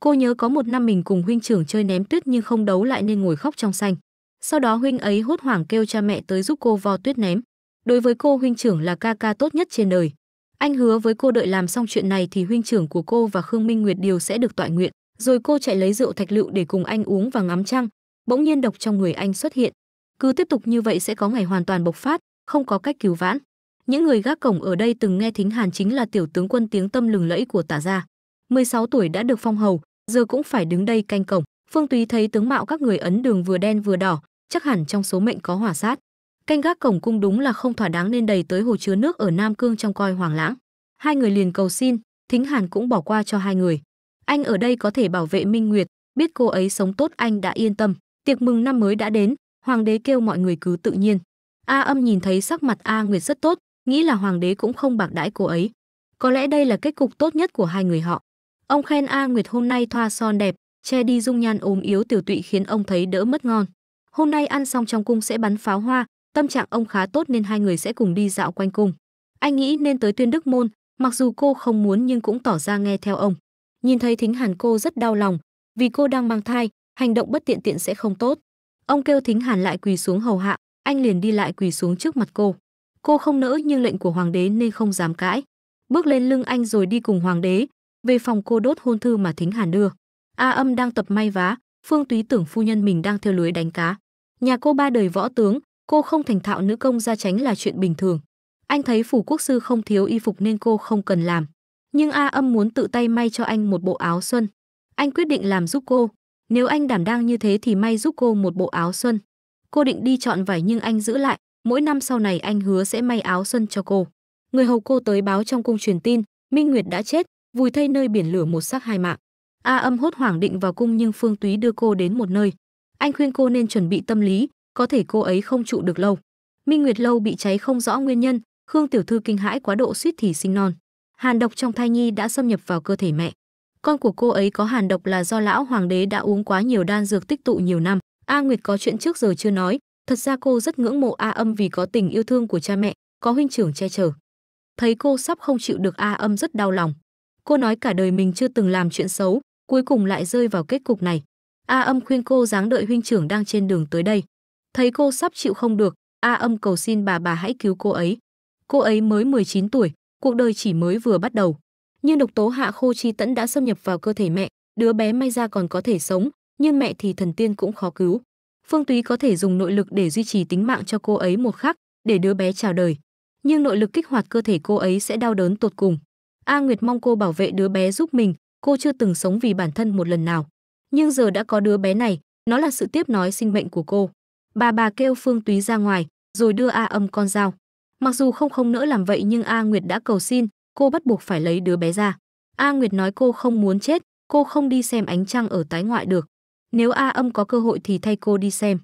Cô nhớ có một năm mình cùng huynh trưởng chơi ném tuyết nhưng không đấu lại nên ngồi khóc trong sanh. Sau đó huynh ấy hốt hoảng kêu cha mẹ tới giúp cô vo tuyết ném. Đối với cô huynh trưởng là ca ca tốt nhất trên đời. Anh hứa với cô đợi làm xong chuyện này thì huynh trưởng của cô và Khương Minh Nguyệt đều sẽ được toại nguyện. Rồi cô chạy lấy rượu thạch lựu để cùng anh uống và ngắm trăng. Bỗng nhiên độc trong người anh xuất hiện. Cứ tiếp tục như vậy sẽ có ngày hoàn toàn bộc phát, không có cách cứu vãn. Những người gác cổng ở đây từng nghe Thính Hàn chính là tiểu tướng quân tiếng tăm lừng lẫy của Tạ gia. mười sáu tuổi đã được phong hầu, giờ cũng phải đứng đây canh cổng. Phương Túy thấy tướng mạo các người ấn đường vừa đen vừa đỏ, chắc hẳn trong số mệnh có hỏa sát. Canh gác cổng cung đúng là không thỏa đáng nên đầy tới hồ chứa nước ở Nam Cương trong coi hoàng lãng. Hai người liền cầu xin, Thính Hàn cũng bỏ qua cho hai người. Anh ở đây có thể bảo vệ Minh Nguyệt, biết cô ấy sống tốt anh đã yên tâm. Tiệc mừng năm mới đã đến, hoàng đế kêu mọi người cứ tự nhiên. A Âm nhìn thấy sắc mặt A Nguyệt rất tốt, nghĩ là hoàng đế cũng không bạc đãi cô ấy. Có lẽ đây là kết cục tốt nhất của hai người họ. Ông khen A Nguyệt hôm nay thoa son đẹp, che đi dung nhan ốm yếu tiểu tụy khiến ông thấy đỡ mất ngon. Hôm nay ăn xong trong cung sẽ bắn pháo hoa, tâm trạng ông khá tốt nên hai người sẽ cùng đi dạo quanh cung. Anh nghĩ nên tới Tuyên Đức Môn, mặc dù cô không muốn nhưng cũng tỏ ra nghe theo ông. Nhìn thấy Thính Hàn cô rất đau lòng, vì cô đang mang thai, hành động bất tiện tiện sẽ không tốt. Ông kêu Thính Hàn lại quỳ xuống hầu hạ, anh liền đi lại quỳ xuống trước mặt cô. Cô không nỡ nhưng lệnh của hoàng đế nên không dám cãi. Bước lên lưng anh rồi đi cùng hoàng đế, về phòng cô đốt hôn thư mà Thính Hàn đưa. A Âm đang tập may vá, Phương Túy tưởng phu nhân mình đang theo lưới đánh cá. Nhà cô ba đời võ tướng, cô không thành thạo nữ công gia chánh là chuyện bình thường. Anh thấy phủ quốc sư không thiếu y phục nên cô không cần làm. Nhưng A Âm muốn tự tay may cho anh một bộ áo xuân. Anh quyết định làm giúp cô. Nếu anh đảm đang như thế thì may giúp cô một bộ áo xuân. Cô định đi chọn vải nhưng anh giữ lại. Mỗi năm sau này anh hứa sẽ may áo xuân cho cô. Người hầu cô tới báo trong cung truyền tin, Minh Nguyệt đã chết, vùi thây nơi biển lửa một xác hai mạng. A Âm hốt hoảng định vào cung nhưng Phương Túy đưa cô đến một nơi. Anh khuyên cô nên chuẩn bị tâm lý, có thể cô ấy không trụ được lâu. Minh Nguyệt lâu bị cháy không rõ nguyên nhân, Khương tiểu thư kinh hãi quá độ suýt thì sinh non. Hàn độc trong thai nhi đã xâm nhập vào cơ thể mẹ. Con của cô ấy có hàn độc là do lão hoàng đế đã uống quá nhiều đan dược tích tụ nhiều năm. A Nguyệt có chuyện trước giờ chưa nói, thật ra cô rất ngưỡng mộ A Âm vì có tình yêu thương của cha mẹ, có huynh trưởng che chở. Thấy cô sắp không chịu được, A Âm rất đau lòng. Cô nói cả đời mình chưa từng làm chuyện xấu, cuối cùng lại rơi vào kết cục này. A Âm khuyên cô ráng đợi, huynh trưởng đang trên đường tới đây. Thấy cô sắp chịu không được, A Âm cầu xin bà bà hãy cứu cô ấy. Cô ấy mới mười chín tuổi, cuộc đời chỉ mới vừa bắt đầu. Nhưng độc tố Hạ Khô Chi Tẫn đã xâm nhập vào cơ thể mẹ, đứa bé may ra còn có thể sống, nhưng mẹ thì thần tiên cũng khó cứu. Phương Túy có thể dùng nội lực để duy trì tính mạng cho cô ấy một khắc, để đứa bé chào đời. Nhưng nội lực kích hoạt cơ thể cô ấy sẽ đau đớn tột cùng. A Nguyệt mong cô bảo vệ đứa bé giúp mình, cô chưa từng sống vì bản thân một lần nào. Nhưng giờ đã có đứa bé này, nó là sự tiếp nối sinh mệnh của cô. Bà bà kêu Phương Túy ra ngoài, rồi đưa A Âm con dao. Mặc dù không không nỡ làm vậy nhưng A Nguyệt đã cầu xin, cô bắt buộc phải lấy đứa bé ra. A Nguyệt nói cô không muốn chết, cô không đi xem ánh trăng ở tái ngoại được. Nếu A Âm có cơ hội thì thay cô đi xem.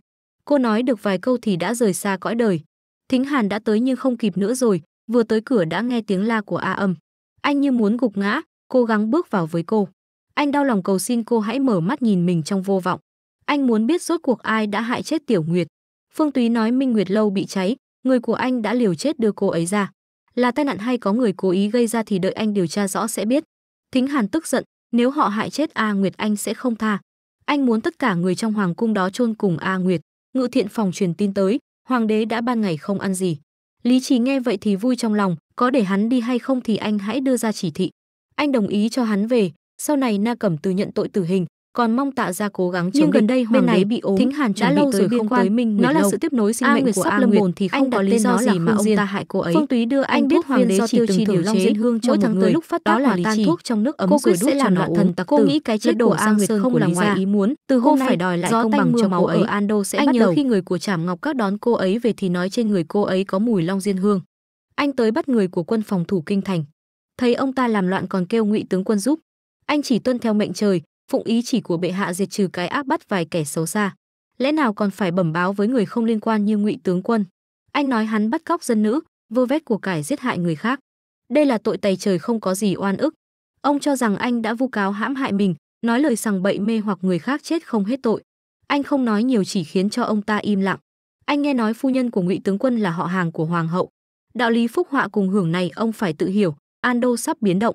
Cô nói được vài câu thì đã rời xa cõi đời. Thính Hàn đã tới nhưng không kịp nữa rồi, vừa tới cửa đã nghe tiếng la của A Âm. Anh như muốn gục ngã, cố gắng bước vào với cô. Anh đau lòng cầu xin cô hãy mở mắt nhìn mình trong vô vọng. Anh muốn biết rốt cuộc ai đã hại chết Tiểu Nguyệt. Phương Túy nói Minh Nguyệt lâu bị cháy, người của anh đã liều chết đưa cô ấy ra. Là tai nạn hay có người cố ý gây ra thì đợi anh điều tra rõ sẽ biết. Thính Hàn tức giận, nếu họ hại chết A Nguyệt anh sẽ không tha. Anh muốn tất cả người trong hoàng cung đó chôn cùng A Nguyệt. Ngự thiện phòng truyền tin tới, hoàng đế đã ban ngày không ăn gì. Lý Trì nghe vậy thì vui trong lòng, có để hắn đi hay không thì anh hãy đưa ra chỉ thị. Anh đồng ý cho hắn về, sau này Na Cẩm Từ nhận tội tử hình, còn mong Tạ gia cố gắng chống. Nhưng gần đây hoàng đế bị ốm, Thính Hàn chuẩn bị tới biên quan, nó là sự tiếp nối sinh mệnh của A Nguyệt thì không có lý do gì mà ông ta hại cô ấy. Phương Túy đưa anh biết hoàng đế chỉ từng thưởng Long Diên Hương cho một người, lúc phát tác là tan thuốc trong nước ấm rồi đút cho nó uống. Cô nghĩ cái chết của A Nguyệt không là ngoài ý muốn, từ hôm nay phải đòi lại công bằng cho máu ấy. Anh nhớ khi người của Trảm Ngọc Các đón cô ấy về thì nói trên người cô ấy có mùi Long Diên Hương. Anh tới bắt người của quân phòng thủ kinh thành, thấy ông ta làm loạn còn kêu ngụy tướng quân giúp. Anh chỉ tuân theo mệnh trời, phụng ý chỉ của bệ hạ, diệt trừ cái ác, bắt vài kẻ xấu xa, lẽ nào còn phải bẩm báo với người không liên quan như ngụy tướng quân. Anh nói hắn bắt cóc dân nữ, vơ vét của cải, giết hại người khác, đây là tội tày trời không có gì oan ức. Ông cho rằng anh đã vu cáo hãm hại mình, nói lời sằng bậy mê hoặc người khác chết không hết tội. Anh không nói nhiều chỉ khiến cho ông ta im lặng. Anh nghe nói phu nhân của ngụy tướng quân là họ hàng của hoàng hậu, đạo lý phúc họa cùng hưởng này ông phải tự hiểu. Ando sắp biến động,